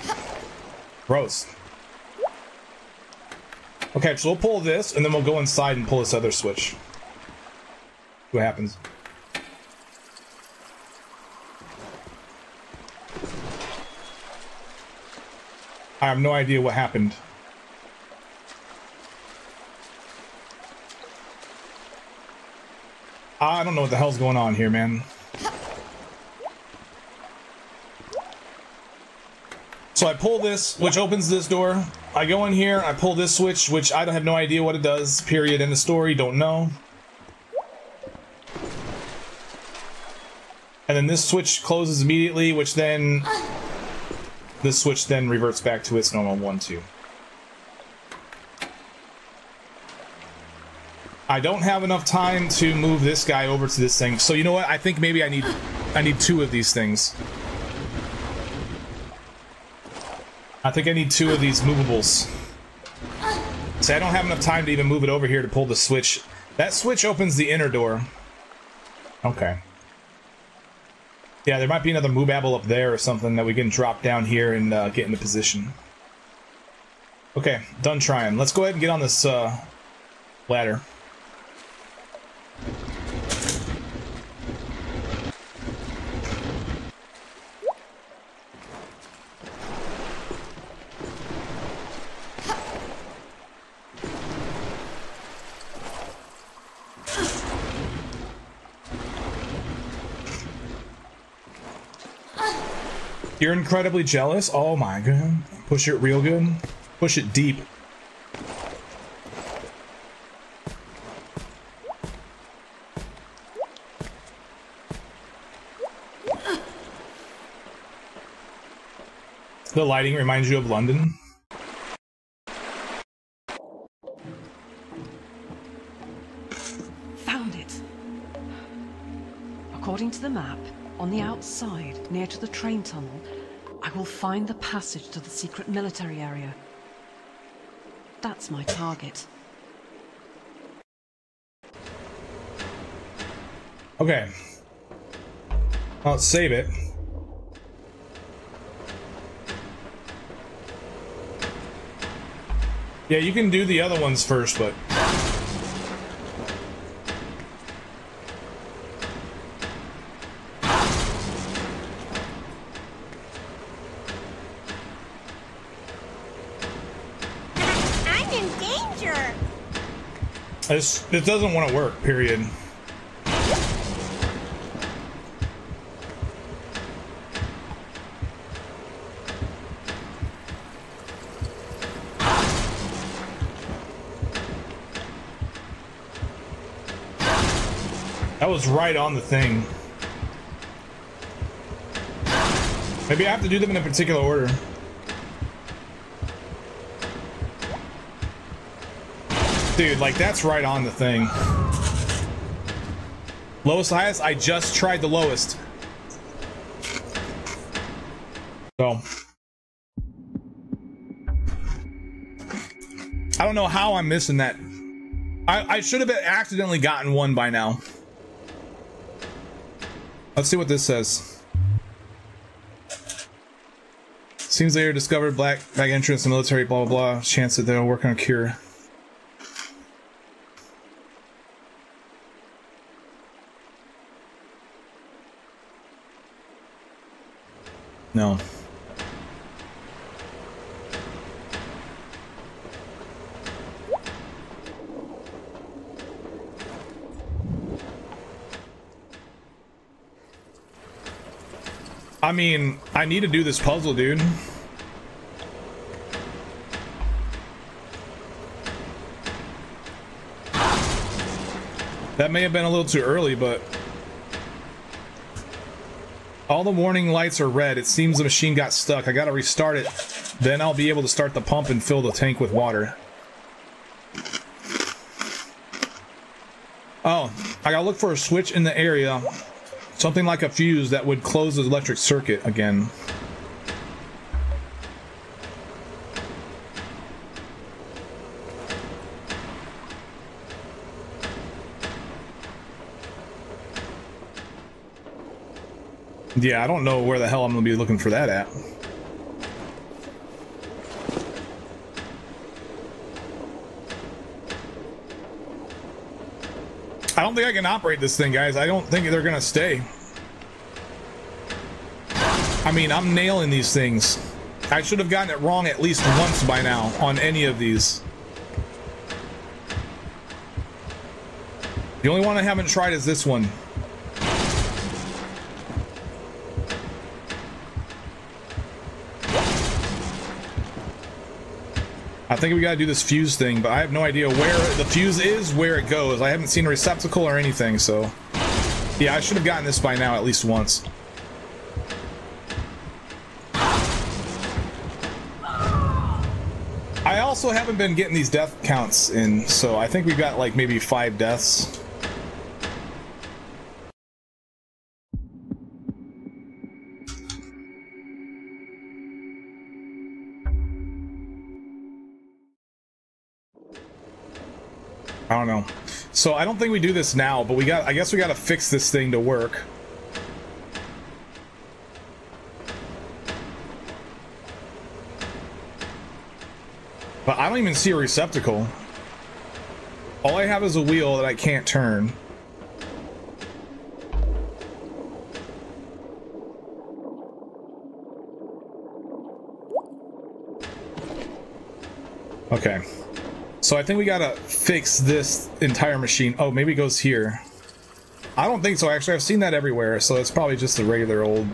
Gross. Okay, so we'll pull this, and then we'll go inside and pull this other switch. See what happens. I have no idea what happened. I don't know what the hell's going on here, man. So I pull this, which opens this door. I go in here, I pull this switch, which I have no idea what it does, period, end of story, don't know. And then this switch closes immediately, which then... This switch then reverts back to its normal 1-2. I don't have enough time to move this guy over to this thing. So you know what? I think maybe I need two of these things. I think I need two of these movables. See, I don't have enough time to even move it over here to pull the switch. That switch opens the inner door. Okay. Yeah, there might be another moobabble up there or something that we can drop down here and get into position. Okay, done trying. Let's go ahead and get on this ladder. You're incredibly jealous? Oh my god. Push it real good. Push it deep. The lighting reminds you of London. Found it. According to the map, on the outside, near to the train tunnel, I will find the passage to the secret military area. That's my target. Okay. I'll save it. Yeah, you can do the other ones first, but... It doesn't want to work, period. That was right on the thing. Maybe I have to do them in a particular order. Dude, like, that's right on the thing. Lowest to highest? I just tried the lowest. So. I don't know how I'm missing that. I should have accidentally gotten one by now. Let's see what this says. Seems they are discovered black bag entrance in military, blah, blah, blah. Chance that they'll work on a cure. No. I mean, I need to do this puzzle, dude. That may have been a little too early, but... All the warning lights are red. It seems the machine got stuck. I gotta restart it. Then I'll be able to start the pump and fill the tank with water. Oh, I gotta look for a switch in the area. Something like a fuse that would close the electric circuit again. Yeah, I don't know where the hell I'm going to be looking for that at. I don't think I can operate this thing, guys. I don't think they're going to stay. I mean, I'm nailing these things. I should have gotten it wrong at least once by now on any of these. The only one I haven't tried is this one. I think we gotta do this fuse thing, but I have no idea where the fuse is, where it goes. I haven't seen a receptacle or anything, so... Yeah, I should have gotten this by now at least once. I I also haven't been getting these death counts in, so I think we've got like maybe 5 deaths. I don't know. So I don't think we do this now, but we got, I guess we got to fix this thing to work. But I don't even see a receptacle. All I have is a wheel that I can't turn. Okay. So I think we gotta fix this entire machine. Oh, maybe it goes here. I don't think so, actually. I've seen that everywhere, so it's probably just the regular old...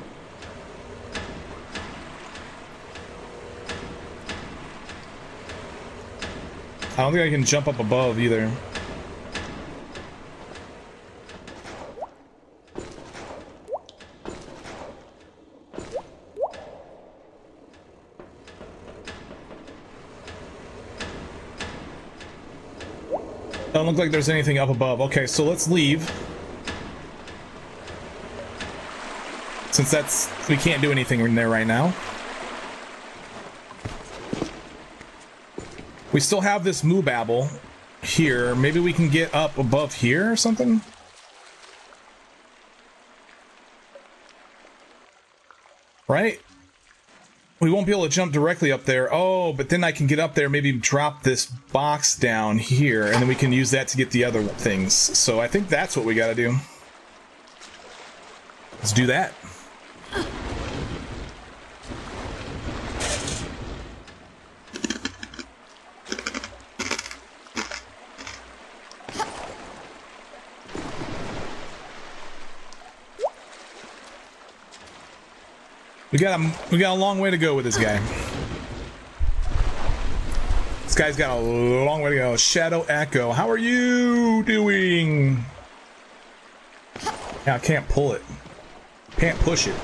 I don't think I can jump up above either. Doesn't look like there's anything up above. Okay, so let's leave. Since that's... we can't do anything in there right now. We still have this moobabble here. Maybe we can get up above here or something? Right? We won't be able to jump directly up there. Oh, but then I can get up there, maybe drop this box down here, and then we can use that to get the other things. So I think that's what we gotta do. Let's do that. We got a long way to go with this guy. This guy's got a long way to go. Shadow Echo, how are you doing? Yeah, I can't pull it. Can't push it.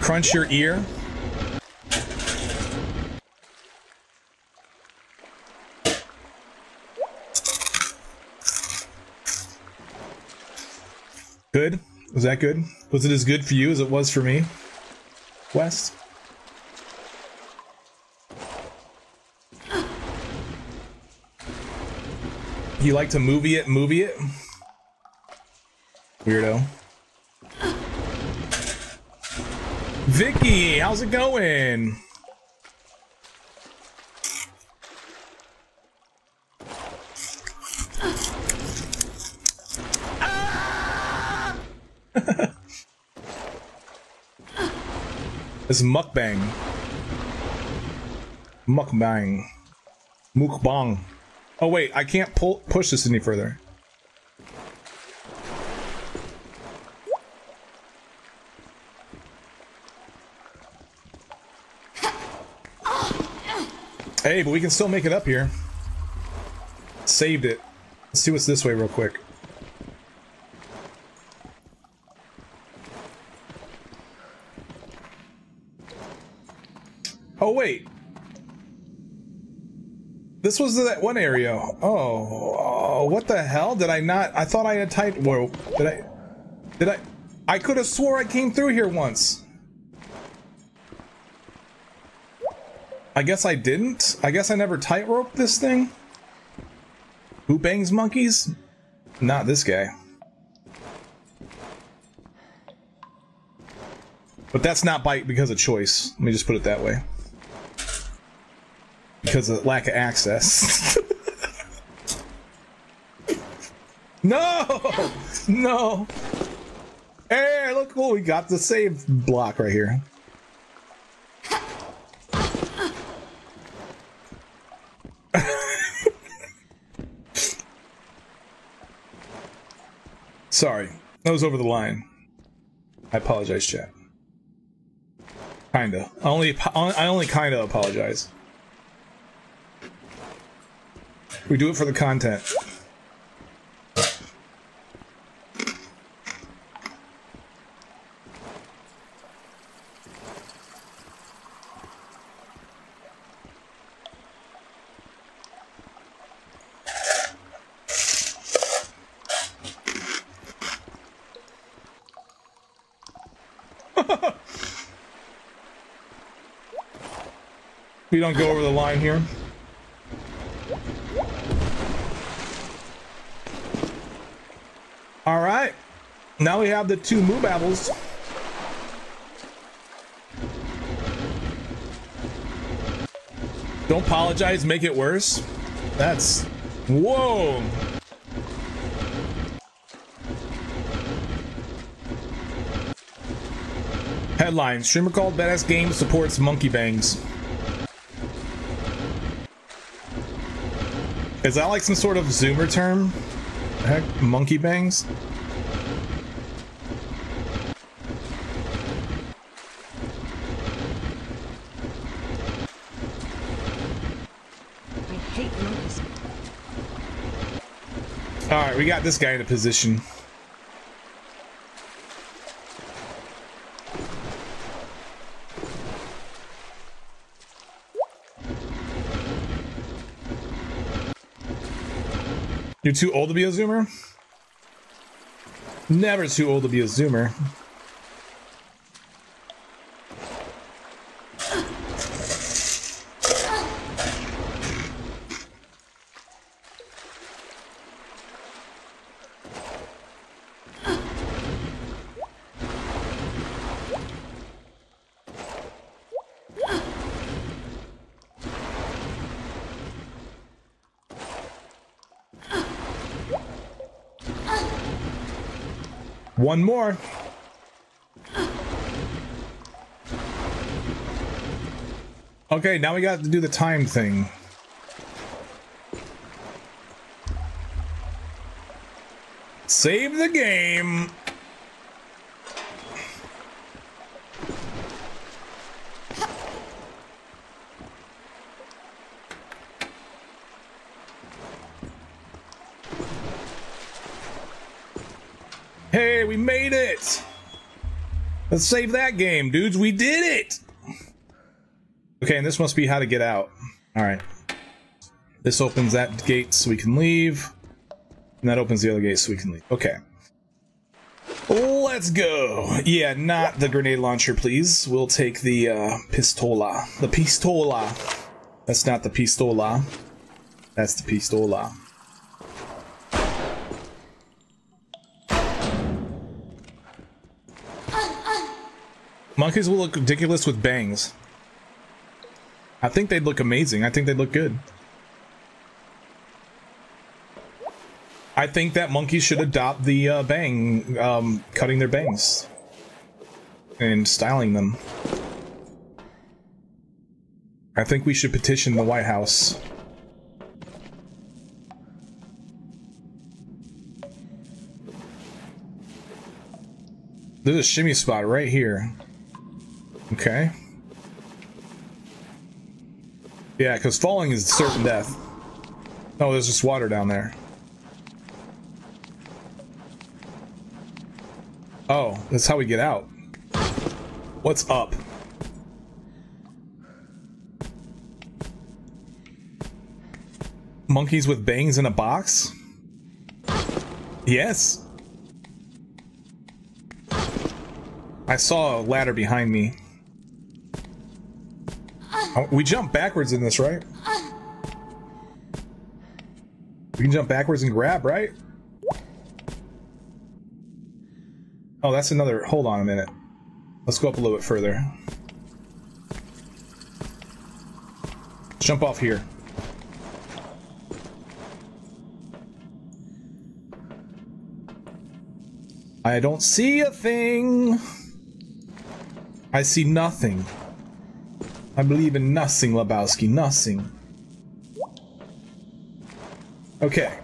Crunch your ear. Good? Was that good? Was it as good for you as it was for me, West? You like to movie it? Weirdo. Vicky, how's it going? This mukbang. Mukbang. Mukbang. Oh wait, I can't push this any further. Hey, but we can still make it up here. Saved it. Let's see what's this way real quick. Oh wait, this was that one area. Oh, what the hell? Did I not? I thought I had typed. Whoa, did I? Did I? I could have swore I came through here once. I guess I didn't. I guess I never tightrope this thing. Who bangs monkeys? Not this guy. But that's not bite because of choice. Let me just put it that way. Because of lack of access. No! No! Hey, look, well, we got the save block right here. Sorry, that was over the line. I apologize, chat. Kinda. I only kinda apologize. We do it for the content. We don't go over the line here. All right, now we have the two moo babbles. Don't apologize, make it worse. That's, whoa. Headline, streamer called Badass Games supports monkey bangs. Is that like some sort of zoomer term? Heck, monkey bangs? I hate monkeys. All right, we got this guy in a position. You're too old to be a zoomer? Never too old to be a zoomer. One more. Okay, now we got to do the time thing. Save the game. Hey, we made it! Let's save that game, dudes. We did it! Okay, and this must be how to get out. Alright. This opens that gate so we can leave. And that opens the other gate so we can leave. Okay. Let's go! Yeah, not the grenade launcher, please. We'll take the pistola. The pistola. That's not the pistola. That's the pistola. Monkeys will look ridiculous with bangs. I think they'd look amazing. I think they'd look good. I think that monkeys should adopt the bang, cutting their bangs and styling them. I think we should petition the White House. There's a shimmy spot right here. Okay. Yeah, because falling is certain death. Oh, there's just water down there. Oh, that's how we get out. What's up? Monkeys with bangs in a box? Yes. I saw a ladder behind me. We jump backwards in this, right? We can jump backwards and grab, right? Oh, that's another... Hold on a minute. Let's go up a little bit further. Jump off here. I don't see a thing. I see nothing. I believe in nothing, Lebowski, nothing. Okay.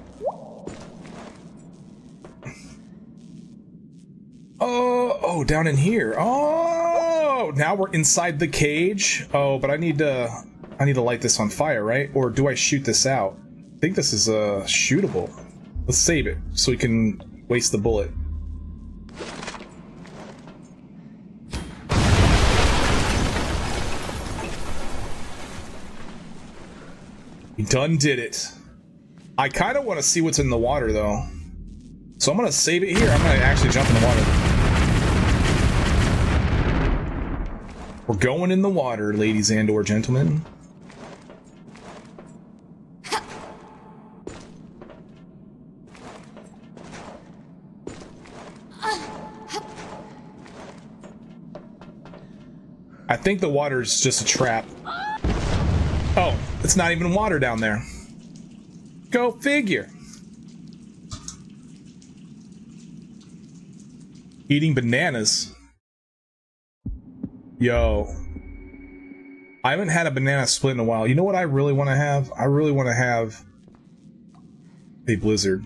Oh, oh, down in here. Oh, now we're inside the cage. Oh, but I need to light this on fire, right? Or do I shoot this out? I think this is shootable. Let's save it so we can waste the bullet. Done did it. I kind of want to see what's in the water though, so I'm gonna save it here. I'm gonna actually jump in the water. We're going in the water, ladies and or gentlemen. think the water's just a trap. Oh, it's not even water down there. Go figure. Eating bananas. Yo. I haven't had a banana split in a while. You know what I really want to have? I really want to have a blizzard.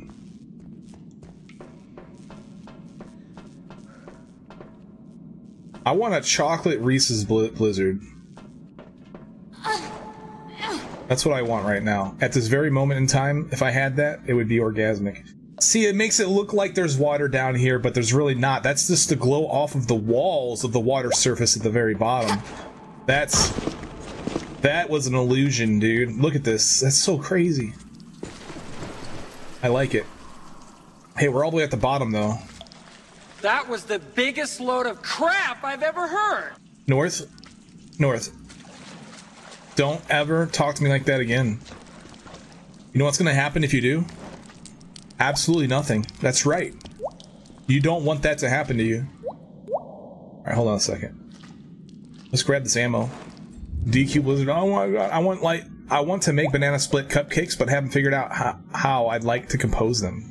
I want a chocolate Reese's blizzard. That's what I want right now. At this very moment in time, if I had that, it would be orgasmic. See, it makes it look like there's water down here, but there's really not. That's just the glow off of the walls of the water surface at the very bottom. That was an illusion, dude. Look at this. That's so crazy. I like it. Hey, we're all the way at the bottom, though. That was the biggest load of crap I've ever heard. North. North. Don't ever talk to me like that again. You know what's going to happen if you do? Absolutely nothing. That's right. You don't want that to happen to you. Alright, hold on a second. Let's grab this ammo. DQ Blizzard. Oh my god. I want to make banana split cupcakes, but haven't figured out how I'd like to compose them.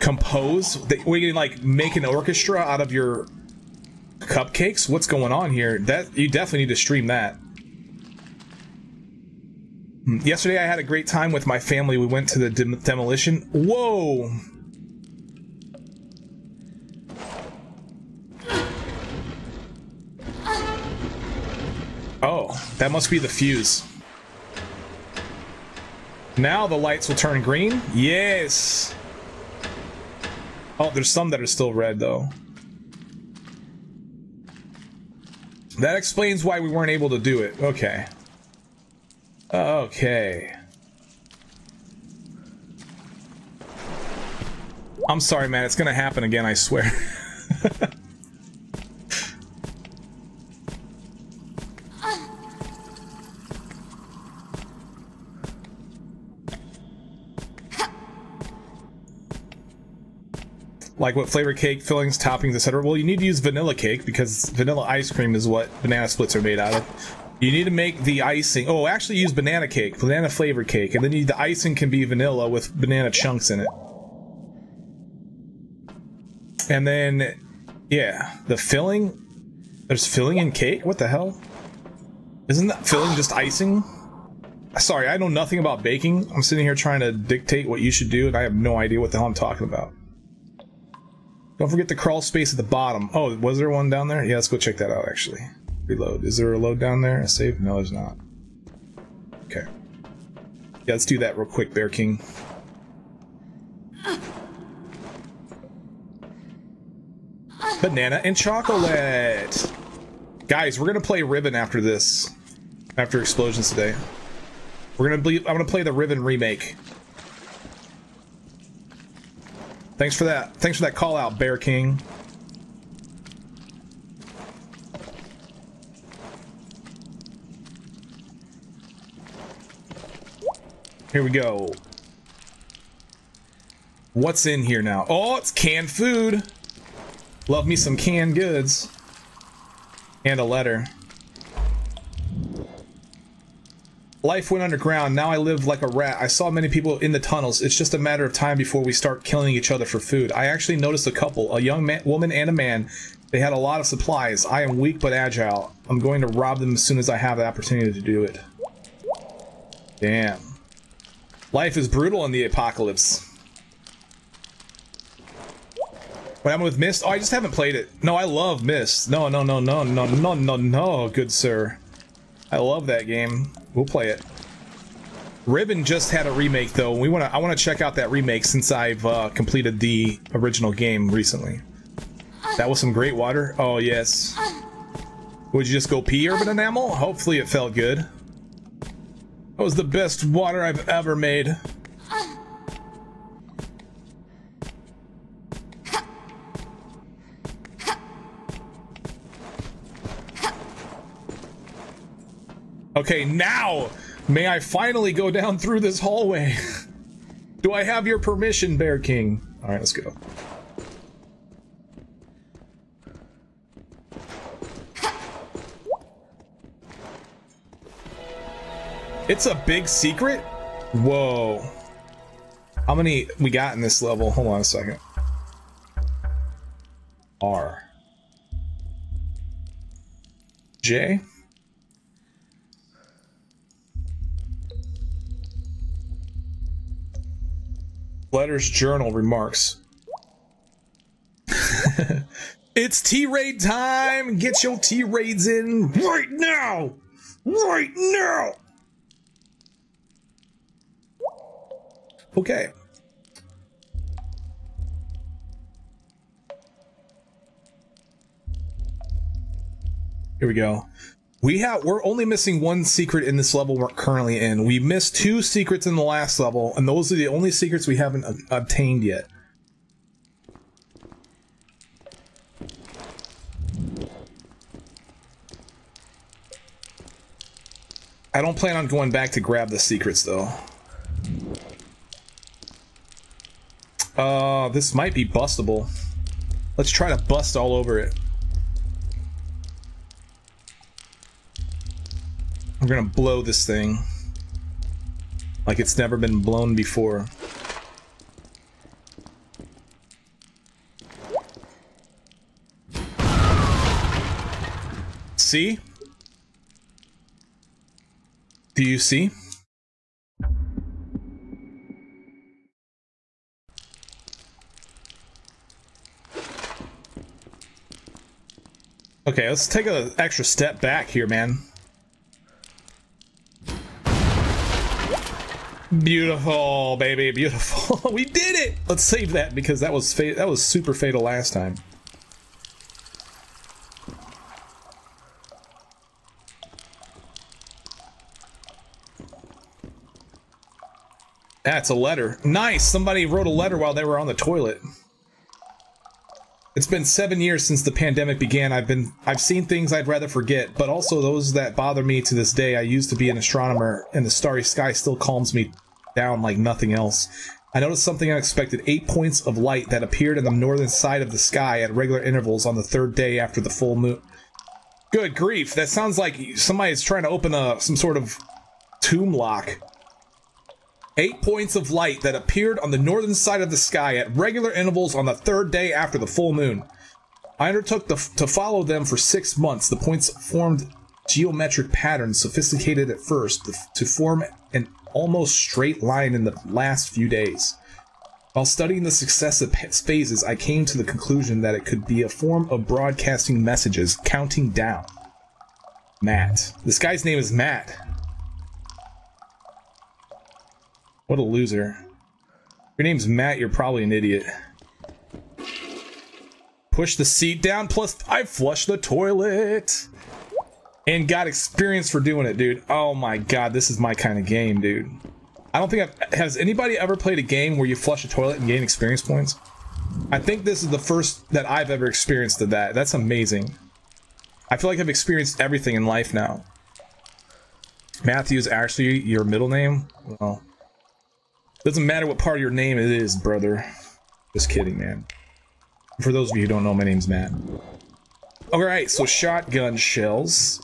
Compose? We're gonna like make an orchestra out of your cupcakes? What's going on here? That you definitely need to stream that. Yesterday I had a great time with my family. We went to the demolition. Whoa! Oh, that must be the fuse. Now the lights will turn green. Yes! Oh, there's some that are still red, though. That explains why we weren't able to do it. Okay. Okay. I'm sorry, man. It's gonna happen again, I swear. Like what flavor cake, fillings, toppings, etc. Well, you need to use vanilla cake because vanilla ice cream is what banana splits are made out of. You need to make the icing. Oh, actually use banana cake, banana flavor cake, and then the icing can be vanilla with banana chunks in it. And then, yeah, the filling. There's filling in cake? What the hell? Isn't that filling just icing? Sorry, I know nothing about baking. I'm sitting here trying to dictate what you should do, and I have no idea what the hell I'm talking about. Don't forget the crawl space at the bottom. Oh, was there one down there? Yeah, let's go check that out, actually. Reload. Is there a load down there? A save? No, there's not. Okay. Yeah, let's do that real quick, Bear King. Banana and chocolate! Guys, we're gonna play Riven after this. After Explosions today. I'm gonna play the Riven remake. Thanks for that. Thanks for that call out, Bear King. Here we go. What's in here now? Oh, it's canned food. Love me some canned goods. And a letter. Life went underground. Now I live like a rat. I saw many people in the tunnels. It's just a matter of time before we start killing each other for food. I actually noticed a couple, a young man, woman and a man. They had a lot of supplies. I am weak but agile. I'm going to rob them as soon as I have the opportunity to do it. Damn. Life is brutal in the apocalypse. What happened with Myst? Oh, I just haven't played it. No, I love Myst. No, no, no, no, no, no, no, no, good sir. I love that game. We'll play it. Riven just had a remake, though. I want to check out that remake since I've completed the original game recently. That was some great water. Oh, yes. Would you just go pee, Urban Enamel? Hopefully it felt good. That was the best water I've ever made. Okay, now may I finally go down through this hallway? Do I have your permission, Bear King? All right, let's go. It's a big secret? Whoa. How many we got in this level? Hold on a second. R. J. Letters, journal, remarks. It's T-Raid time! Get your T-Raids in right now! Right now! Okay. Here we go. We're only missing one secret in this level we're currently in. We missed two secrets in the last level, and those are the only secrets we haven't obtained yet. I don't plan on going back to grab the secrets, though. This might be bustable. Let's try to bust all over it. I'm gonna blow this thing like it's never been blown before. See? Do you see? Okay, let's take an extra step back here, man. Beautiful, baby, beautiful. We did it. Let's save that because that was super fatal last time. That's a letter. Nice! Somebody wrote a letter while they were on the toilet. It's been 7 years since the pandemic began. I've seen things I'd rather forget, but also those that bother me to this day. I used to be an astronomer, and the starry sky still calms me down like nothing else. I noticed something unexpected, 8 points of light that appeared in the northern side of the sky at regular intervals on the third day after the full moon. Good grief, that sounds like somebody's trying to open some sort of tomb lock. 8 points of light that appeared on the northern side of the sky at regular intervals on the third day after the full moon. I undertook to follow them for 6 months. The points formed geometric patterns, sophisticated at first, to form an almost straight line in the last few days. While studying the successive phases, I came to the conclusion that it could be a form of broadcasting messages, counting down. Matt. This guy's name is Matt. What a loser. Your name's Matt, you're probably an idiot. Push the seat down, plus I flushed the toilet! And got experience for doing it, dude. Oh my god, this is my kind of game, dude. I don't think has anybody ever played a game where you flush a toilet and gain experience points? I think this is the first that I've ever experienced of that. That's amazing. I feel like I've experienced everything in life now. Matthew's actually your middle name? Well... doesn't matter what part of your name it is, brother. Just kidding, man. For those of you who don't know, my name's Matt. Alright, so shotgun shells.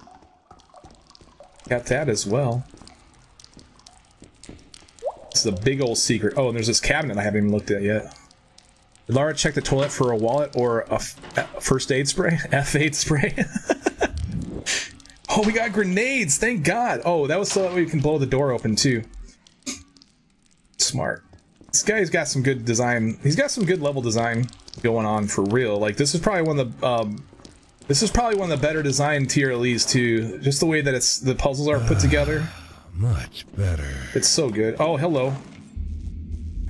Got that as well. It's a big old secret. Oh, and there's this cabinet I haven't even looked at yet. Did Lara check the toilet for a wallet or a first aid spray? F8 spray? Oh, we got grenades! Thank God! Oh, that was so that we can blow the door open, too. Smart. This guy's got some good design. He's got some good level design going on for real. Like this is probably one of the better designed TRLEs too. Just the way that it's the puzzles are put together. Much better. It's so good. Oh, hello.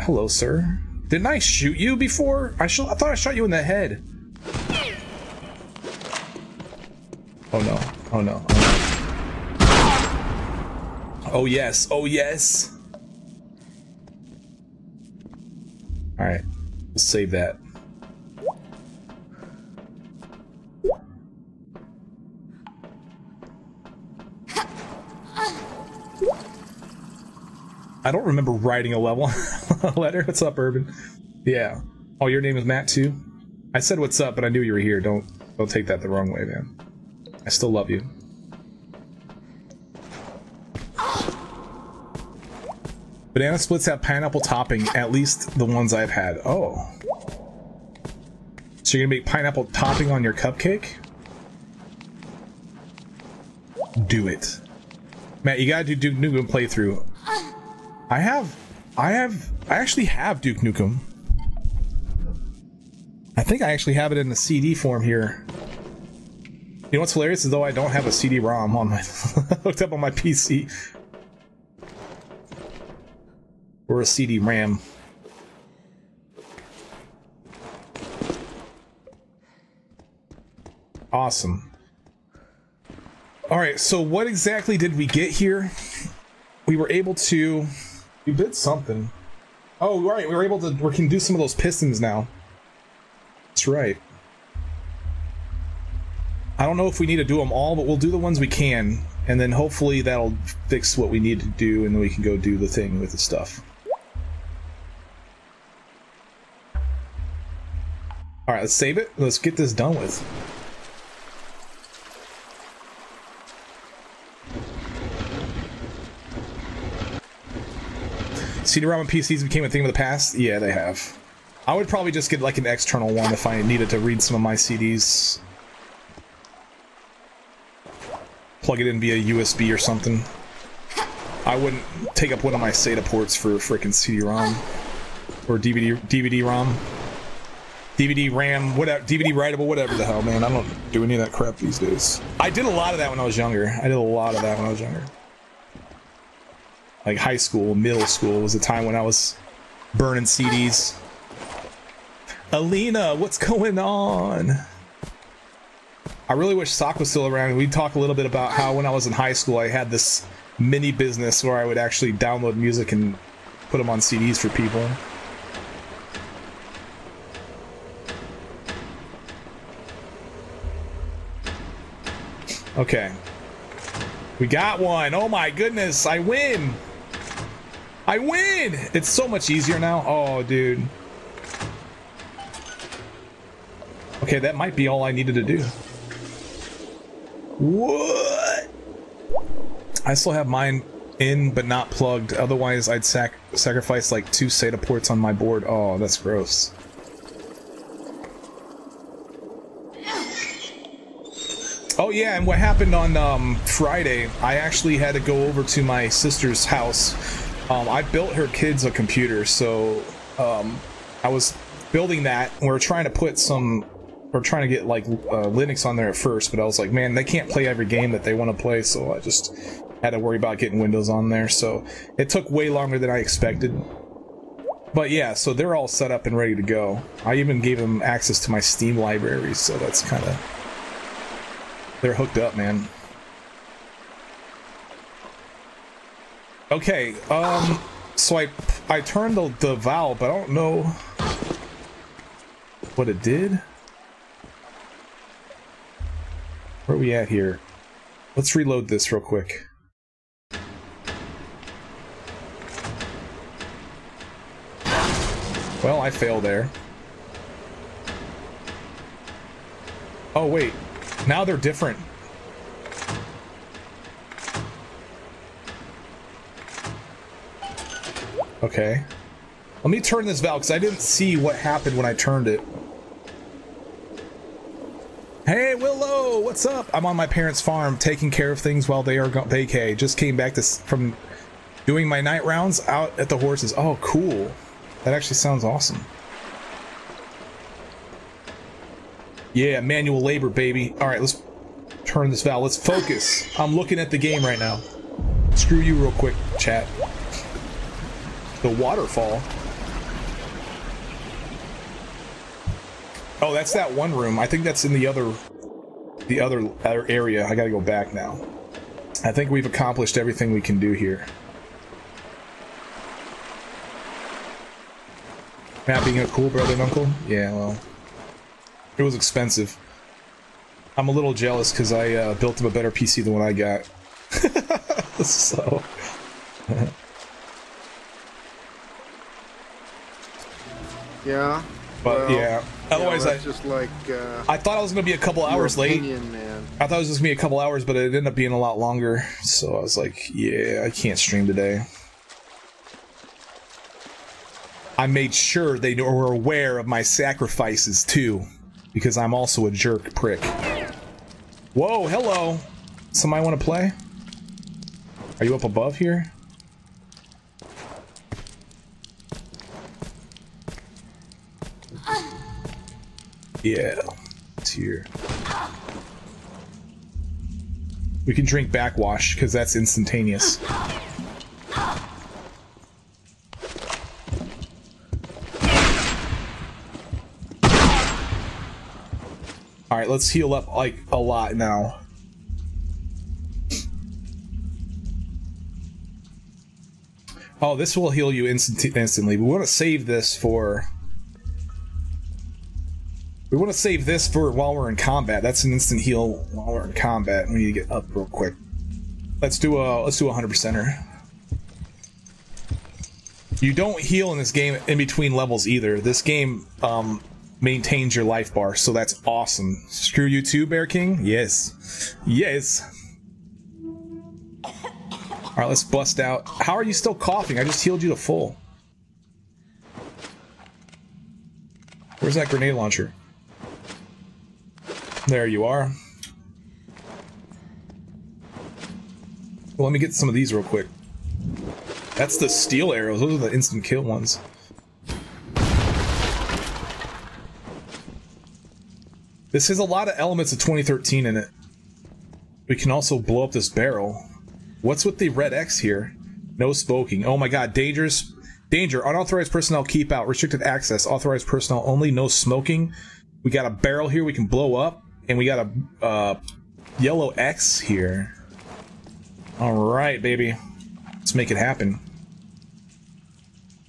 Hello, sir. Didn't I shoot you before? I thought I shot you in the head. Oh no. Oh no. Oh, no. Oh yes. Oh yes. Alright, let's save that. I don't remember writing a level letter. What's up, Urban? Yeah. Oh, your name is Matt too? I said what's up, but I knew you were here. Don't take that the wrong way, man. I still love you. Banana splits have pineapple topping, at least the ones I've had. Oh. So you're gonna make pineapple topping on your cupcake? Do it. Matt, you gotta do Duke Nukem playthrough. I actually have Duke Nukem. I think I actually have it in the CD form here. You know what's hilarious is though I don't have a CD-ROM on my hooked up on my PC. Or a CD-RAM. Awesome. Alright, so what exactly did we get here? We were able to... We did something. Oh, right, we were able to... We can do some of those pistons now. That's right. I don't know if we need to do them all, but we'll do the ones we can. And then hopefully that'll fix what we need to do, and then we can go do the thing with the stuff. Alright, let's save it. Let's get this done with. CD-ROM and PCs became a thing of the past? Yeah, they have. I would probably just get like an external one if I needed to read some of my CDs. Plug it in via USB or something. I wouldn't take up one of my SATA ports for frickin' CD-ROM. Or DVD-ROM. DVD-RAM, whatever, DVD-writable, whatever the hell, man. I don't do any of that crap these days. I did a lot of that when I was younger. Like high school, middle school was the time when I was burning CDs. Alina, what's going on? I really wish Sock was still around. We'd talk a little bit about how when I was in high school, I had this mini business where I would actually download music and put them on CDs for people. Okay. We got one. Oh my goodness, I win. I win! It's so much easier now. Oh, dude. Okay, that might be all I needed to do. What? I still have mine in, but not plugged. Otherwise, I'd sacrifice like 2 SATA ports on my board. Oh, that's gross. Oh yeah, and what happened on Friday, I actually had to go over to my sister's house. I built her kids a computer, so I was building that. And we're trying to put some... We're trying to get like Linux on there at first, but I was like, man, they can't play every game that they want to play, so I just had to worry about getting Windows on there. So it took way longer than I expected. But yeah, so they're all set up and ready to go. I even gave them access to my Steam library, so that's kind of... They're hooked up, man. Okay, so I turned the valve, but I don't know what it did. Where are we at here? Let's reload this real quick. Well, I failed there. Oh, wait. Now they're different. Okay. Let me turn this valve, because I didn't see what happened when I turned it. Hey, Willow! What's up? I'm on my parents' farm, taking care of things while they are vacay. Just came back from doing my night rounds out at the horses. Oh, cool. That actually sounds awesome. Yeah, manual labor, baby. Alright, let's turn this valve. Let's focus. I'm looking at the game right now. Screw you real quick, chat. The waterfall. Oh, that's that one room. I think that's in the other area. I gotta go back now. I think we've accomplished everything we can do here. Matt being a cool brother and uncle? Yeah, well... It was expensive. I'm a little jealous because I built him a better PC than what I got. So... Yeah. But well, yeah. Otherwise, yeah, I thought I was gonna be a couple hours late. Man. I thought it was just gonna be a couple hours, but it ended up being a lot longer. So I was like, yeah, I can't stream today. I made sure they were aware of my sacrifices too, because I'm also a jerk prick. Whoa, hello! Somebody want to play? Are you up above here? Yeah, it's here. We can drink backwash, because that's instantaneous. Alright, let's heal up, like, a lot now. Oh, this will heal you instantly. We want to save this for... We want to save this for while we're in combat. That's an instant heal while we're in combat. We need to get up real quick. Let's do a 100%er. You don't heal in this game in between levels either. This game maintains your life bar, so that's awesome. Screw you too, Bear King. Yes, yes. All right, let's bust out. How are you still coughing? I just healed you to full. Where's that grenade launcher? There you are. Well, let me get some of these real quick. That's the steel arrows. Those are the instant kill ones. This has a lot of elements of 2013 in it. We can also blow up this barrel. What's with the red X here? No smoking. Oh my god, dangerous. Danger. Unauthorized personnel keep out. Restricted access. Authorized personnel only. No smoking. We got a barrel here we can blow up. And we got a yellow X here. Alright, baby. Let's make it happen.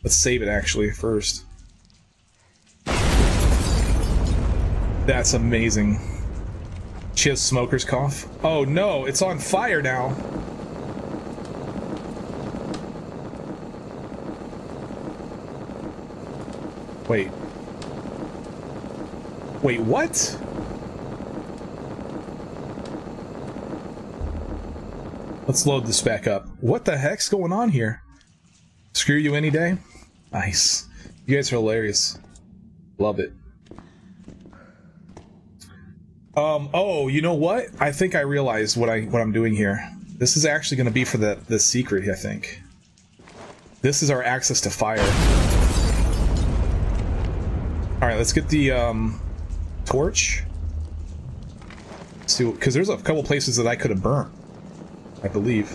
Let's save it, actually, first. That's amazing. She has smoker's cough. Oh, no. It's on fire now. Wait. Wait, what? Let's load this back up. What the heck's going on here? Screw you any day? Nice. You guys are hilarious. Love it. Oh, you know what? I think I realized what I'm doing here. This is actually going to be for the secret, I think. This is our access to fire. Alright, let's get the torch. Let's see, because there's a couple places that I could have burnt. I believe.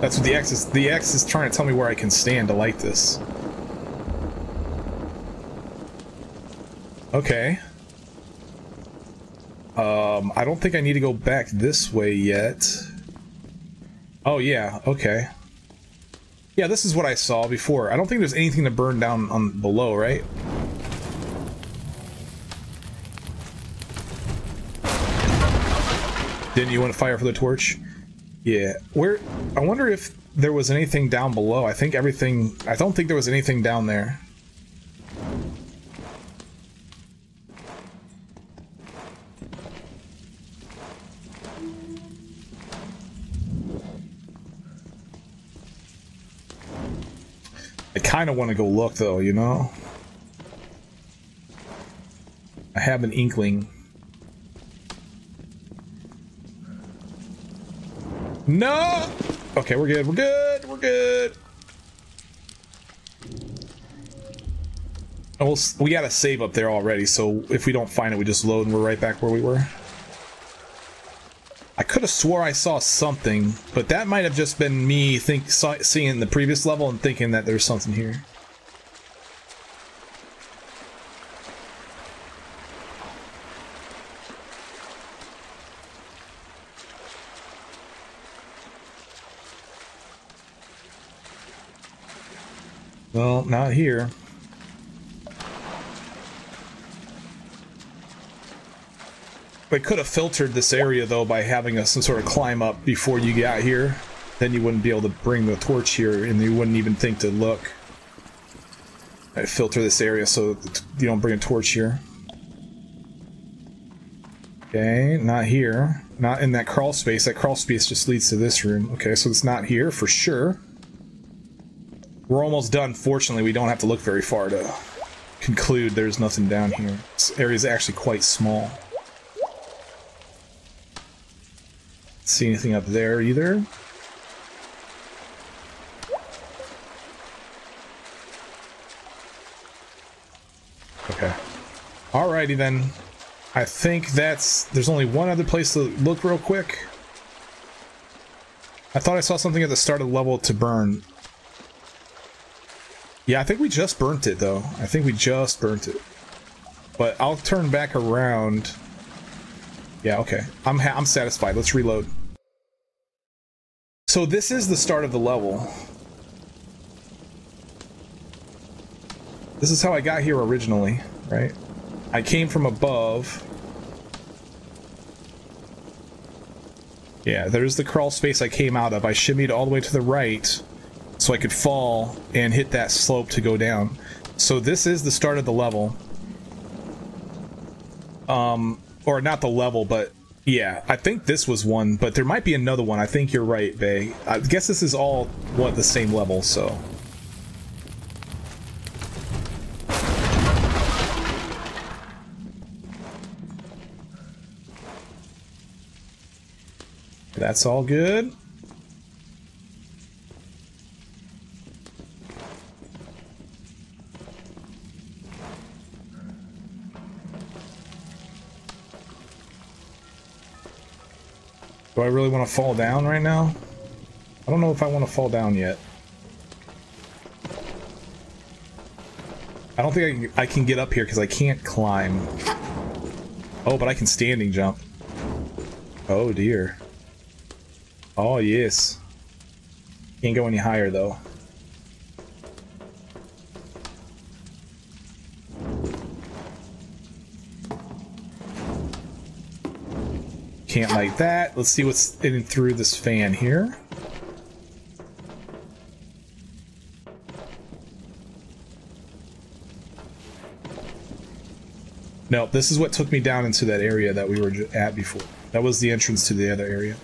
That's what the X is. The X is trying to tell me where I can stand to light this. Okay. I don't think I need to go back this way yet. Oh yeah, okay. Yeah, this is what I saw before. I don't think there's anything to burn down on below, right? Didn't you want to fire for the torch? Yeah. Where? I wonder if there was anything down below. I think everything... I don't think there was anything down there. I kind of want to go look, though, you know? I have an inkling. No! Okay, we're good, we're good, we're good! And we got a save up there already, so if we don't find it, we just load and we're right back where we were. I could have swore I saw something, but that might have just been me seeing the previous level and thinking that there's something here. Well, not here. We could have filtered this area, though, by having some sort of climb up before you got here. Then you wouldn't be able to bring the torch here, and you wouldn't even think to look. I filter this area so you don't bring a torch here. Okay, not here. Not in that crawl space. That crawl space just leads to this room. Okay, so it's not here for sure. We're almost done. Fortunately, we don't have to look very far to conclude there's nothing down here. This area is actually quite small. See anything up there either? Okay. Alrighty then. I think that's... There's only one other place to look real quick. I thought I saw something at the start of the level to burn. Yeah, I think we just burnt it, though. I think we just burnt it. But I'll turn back around. Yeah, okay. I'm satisfied. Let's reload. So this is the start of the level. This is how I got here originally, right? I came from above. Yeah, there's the crawl space I came out of. I shimmied all the way to the right so I could fall and hit that slope to go down. So this is the start of the level. Or not the level, but yeah, I think this was one, but there might be another one. I think you're right, Bay. I guess this is all, what, the same level, so. That's all good. Do I really want to fall down right now? I don't know if I want to fall down yet. I don't think I can get up here because I can't climb. Oh, but I can standing jump. Oh dear. Oh yes. Can't go any higher though. Can't like that. Let's see what's in through this fan here. No, this is what took me down into that area that we were at before. That was the entrance to the other area.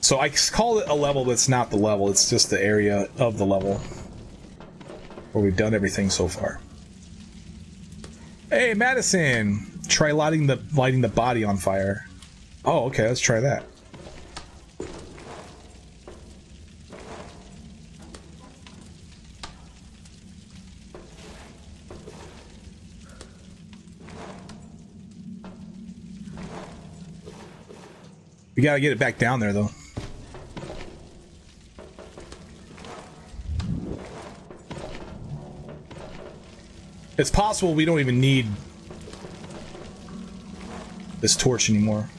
So I call it a level, but it's not the level. It's just the area of the level where we've done everything so far. Hey, Madison! Try lighting the body on fire. Oh, okay, let's try that. We gotta get it back down there, though. It's possible we don't even need this torch anymore.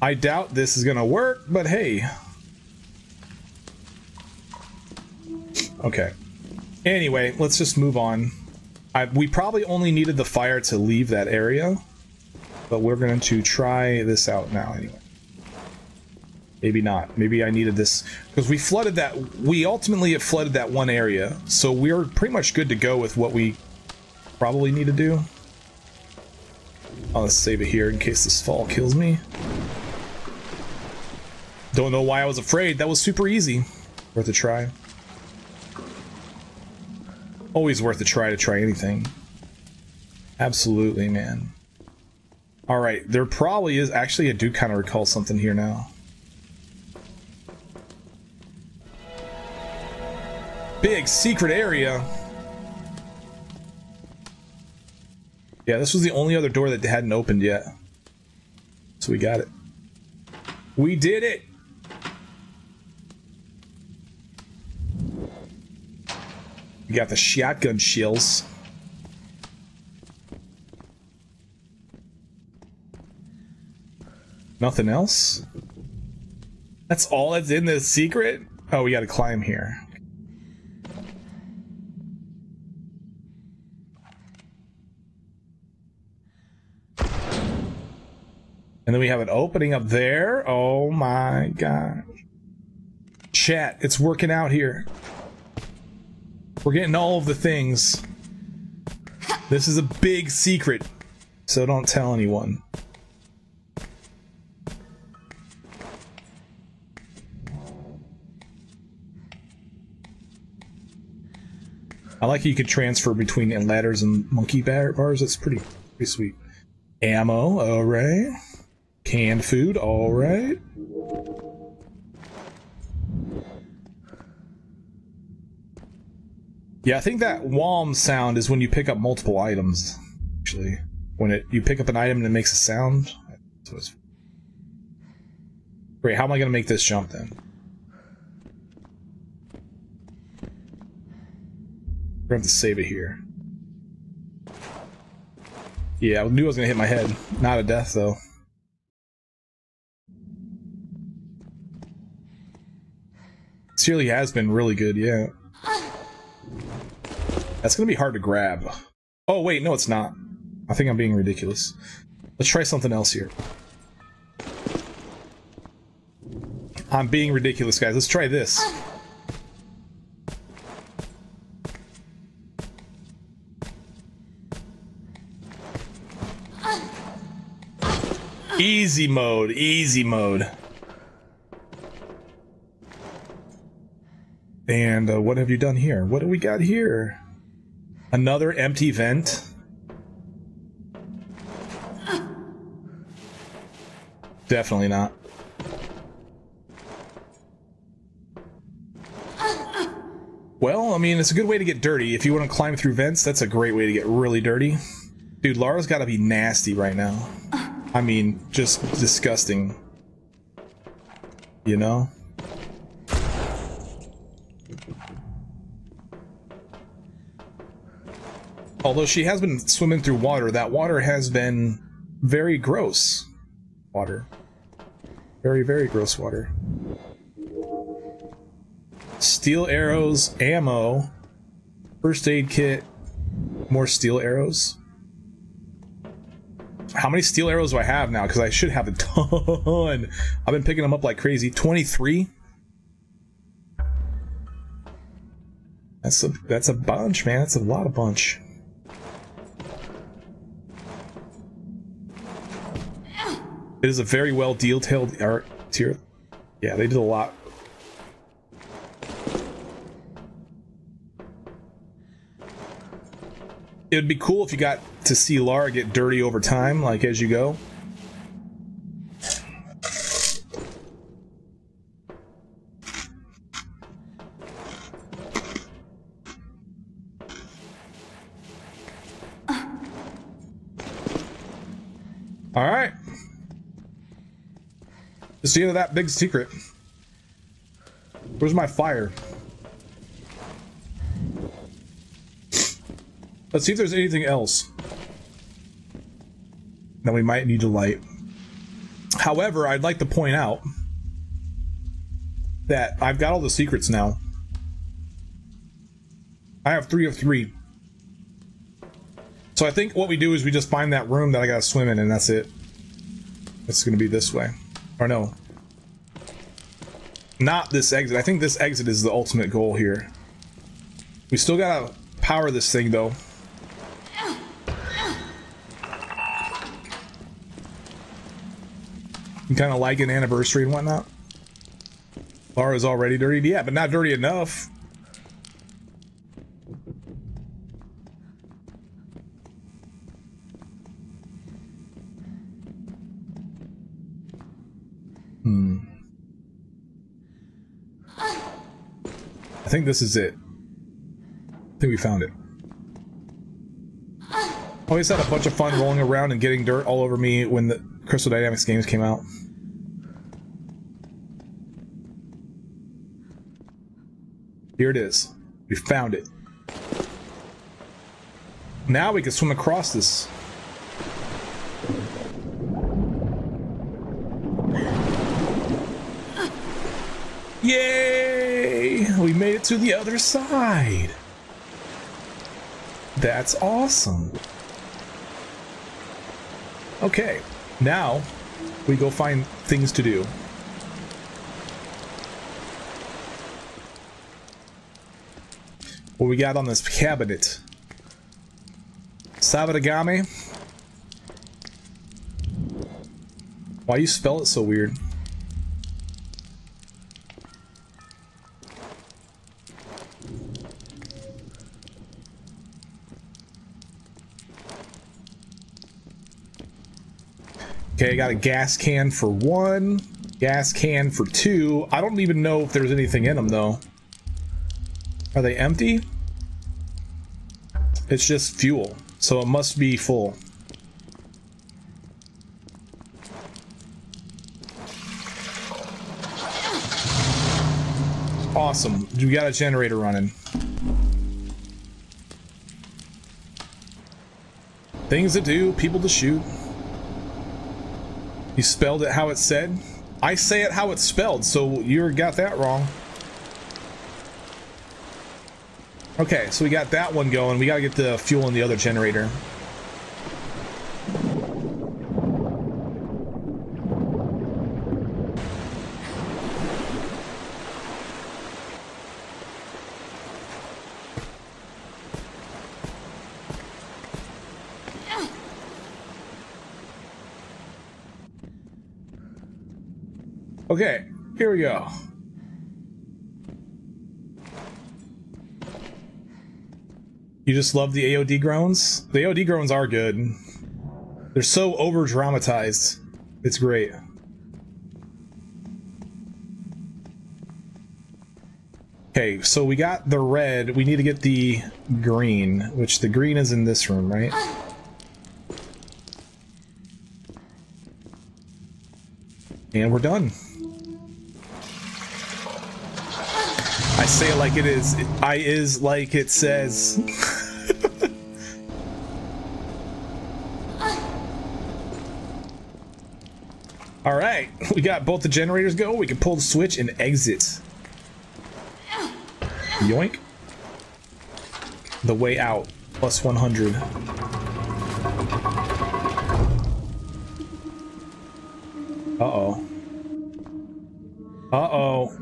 I doubt this is gonna work, but hey. Okay. Anyway, let's just move on. We probably only needed the fire to leave that area, but we're going to try this out now anyway. Maybe not. Maybe I needed this because we flooded that. We ultimately have flooded that one area, so we're pretty much good to go with what we probably need to do. I'll save it here in case this fall kills me. Don't know why I was afraid. That was super easy. Worth a try. Always worth a try to try anything. Absolutely, man. Alright, there probably is... Actually, I do kind of recall something here now. Big secret area! Yeah, this was the only other door that hadn't opened yet. So we got it. We did it! We got the shotgun shells. Nothing else? That's all that's in this secret? Oh, we gotta climb here. And then we have an opening up there. Oh my gosh. Chat, it's working out here. We're getting all of the things. This is a big secret, so don't tell anyone. like how you could transfer between ladders and monkey bars. That's pretty sweet. Ammo, alright. Canned food, alright. Yeah, I think that wham sound is when you pick up multiple items, actually. When you pick up an item and it makes a sound. So it's... Wait, how am I going to make this jump then? We're going to have to save it here. Yeah, I knew I was going to hit my head. Not a death, though. Seriously has been really good, yeah. That's going to be hard to grab. Oh, wait, no, it's not. I think I'm being ridiculous. Let's try something else here. I'm being ridiculous, guys. Let's try this. Easy mode, easy mode. And what have you done here? What do we got here? Another empty vent. Definitely not. Well, I mean, it's a good way to get dirty. If you want to climb through vents, that's a great way to get really dirty. Dude, Lara's got to be nasty right now. I mean, just disgusting. You know? Although she has been swimming through water, that water has been very gross. Water. Very, very gross water. Steel arrows, ammo, first aid kit, more steel arrows. How many steel arrows do I have now? Because I should have a ton. I've been picking them up like crazy. 23. That's a bunch, man. That's a lot of bunch. It is a very well detailed art tier. Yeah, they did a lot. It would be cool if you got to see Lara get dirty over time, like as you go. All right. It's the end of that big secret. Where's my fire? Let's see if there's anything else that we might need to light. However, I'd like to point out that I've got all the secrets now. I have 3 of 3. So I think what we do is we just find that room that I gotta swim in and that's it. It's gonna be this way. Or no. Not this exit. I think this exit is the ultimate goal here. We still gotta power this thing though. Kind of like an anniversary and whatnot. Lara's already dirty. Yeah, but not dirty enough. Hmm. I think this is it. I think we found it. Always had a bunch of fun rolling around and getting dirt all over me when the Crystal Dynamics games came out. Here it is. We found it. Now we can swim across this. Yay! We made it to the other side. That's awesome. Okay. Now, we go find things to do. What we got on this cabinet? Sabarigami? Why you spell it so weird? Okay, I got a gas can for one, gas can for two. I don't even know if there's anything in them, though. Are they empty? It's just fuel, so it must be full. Awesome. We got a generator running. Things to do, people to shoot. You spelled it how it said? I say it how it's spelled, so you got that wrong. Okay, so we got that one going. We gotta get the fuel in the other generator. Okay, here we go. You just love the AOD groans? The AOD groans are good. They're so over-dramatized. It's great. Okay, so we got the red. We need to get the green, which the green is in this room, right? And we're done. I say it like it is. I is like it says. All right, we got both the generators go. We can pull the switch and exit. Yoink. The way out, plus 100. Uh-oh. Uh-oh.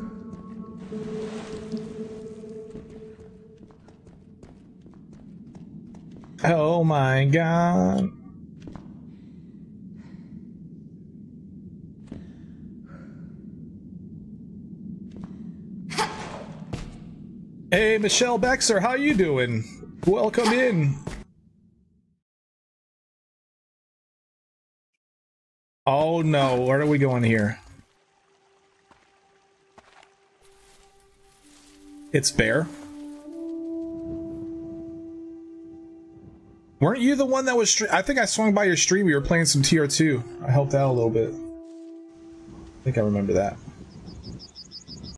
Oh my god. Hey, Michelle Baxter, how you doing? Welcome in. Oh no, where are we going here? It's Bear. Weren't you the one that was... I think I swung by your stream. We were playing some TR2. I helped out a little bit. I think I remember that.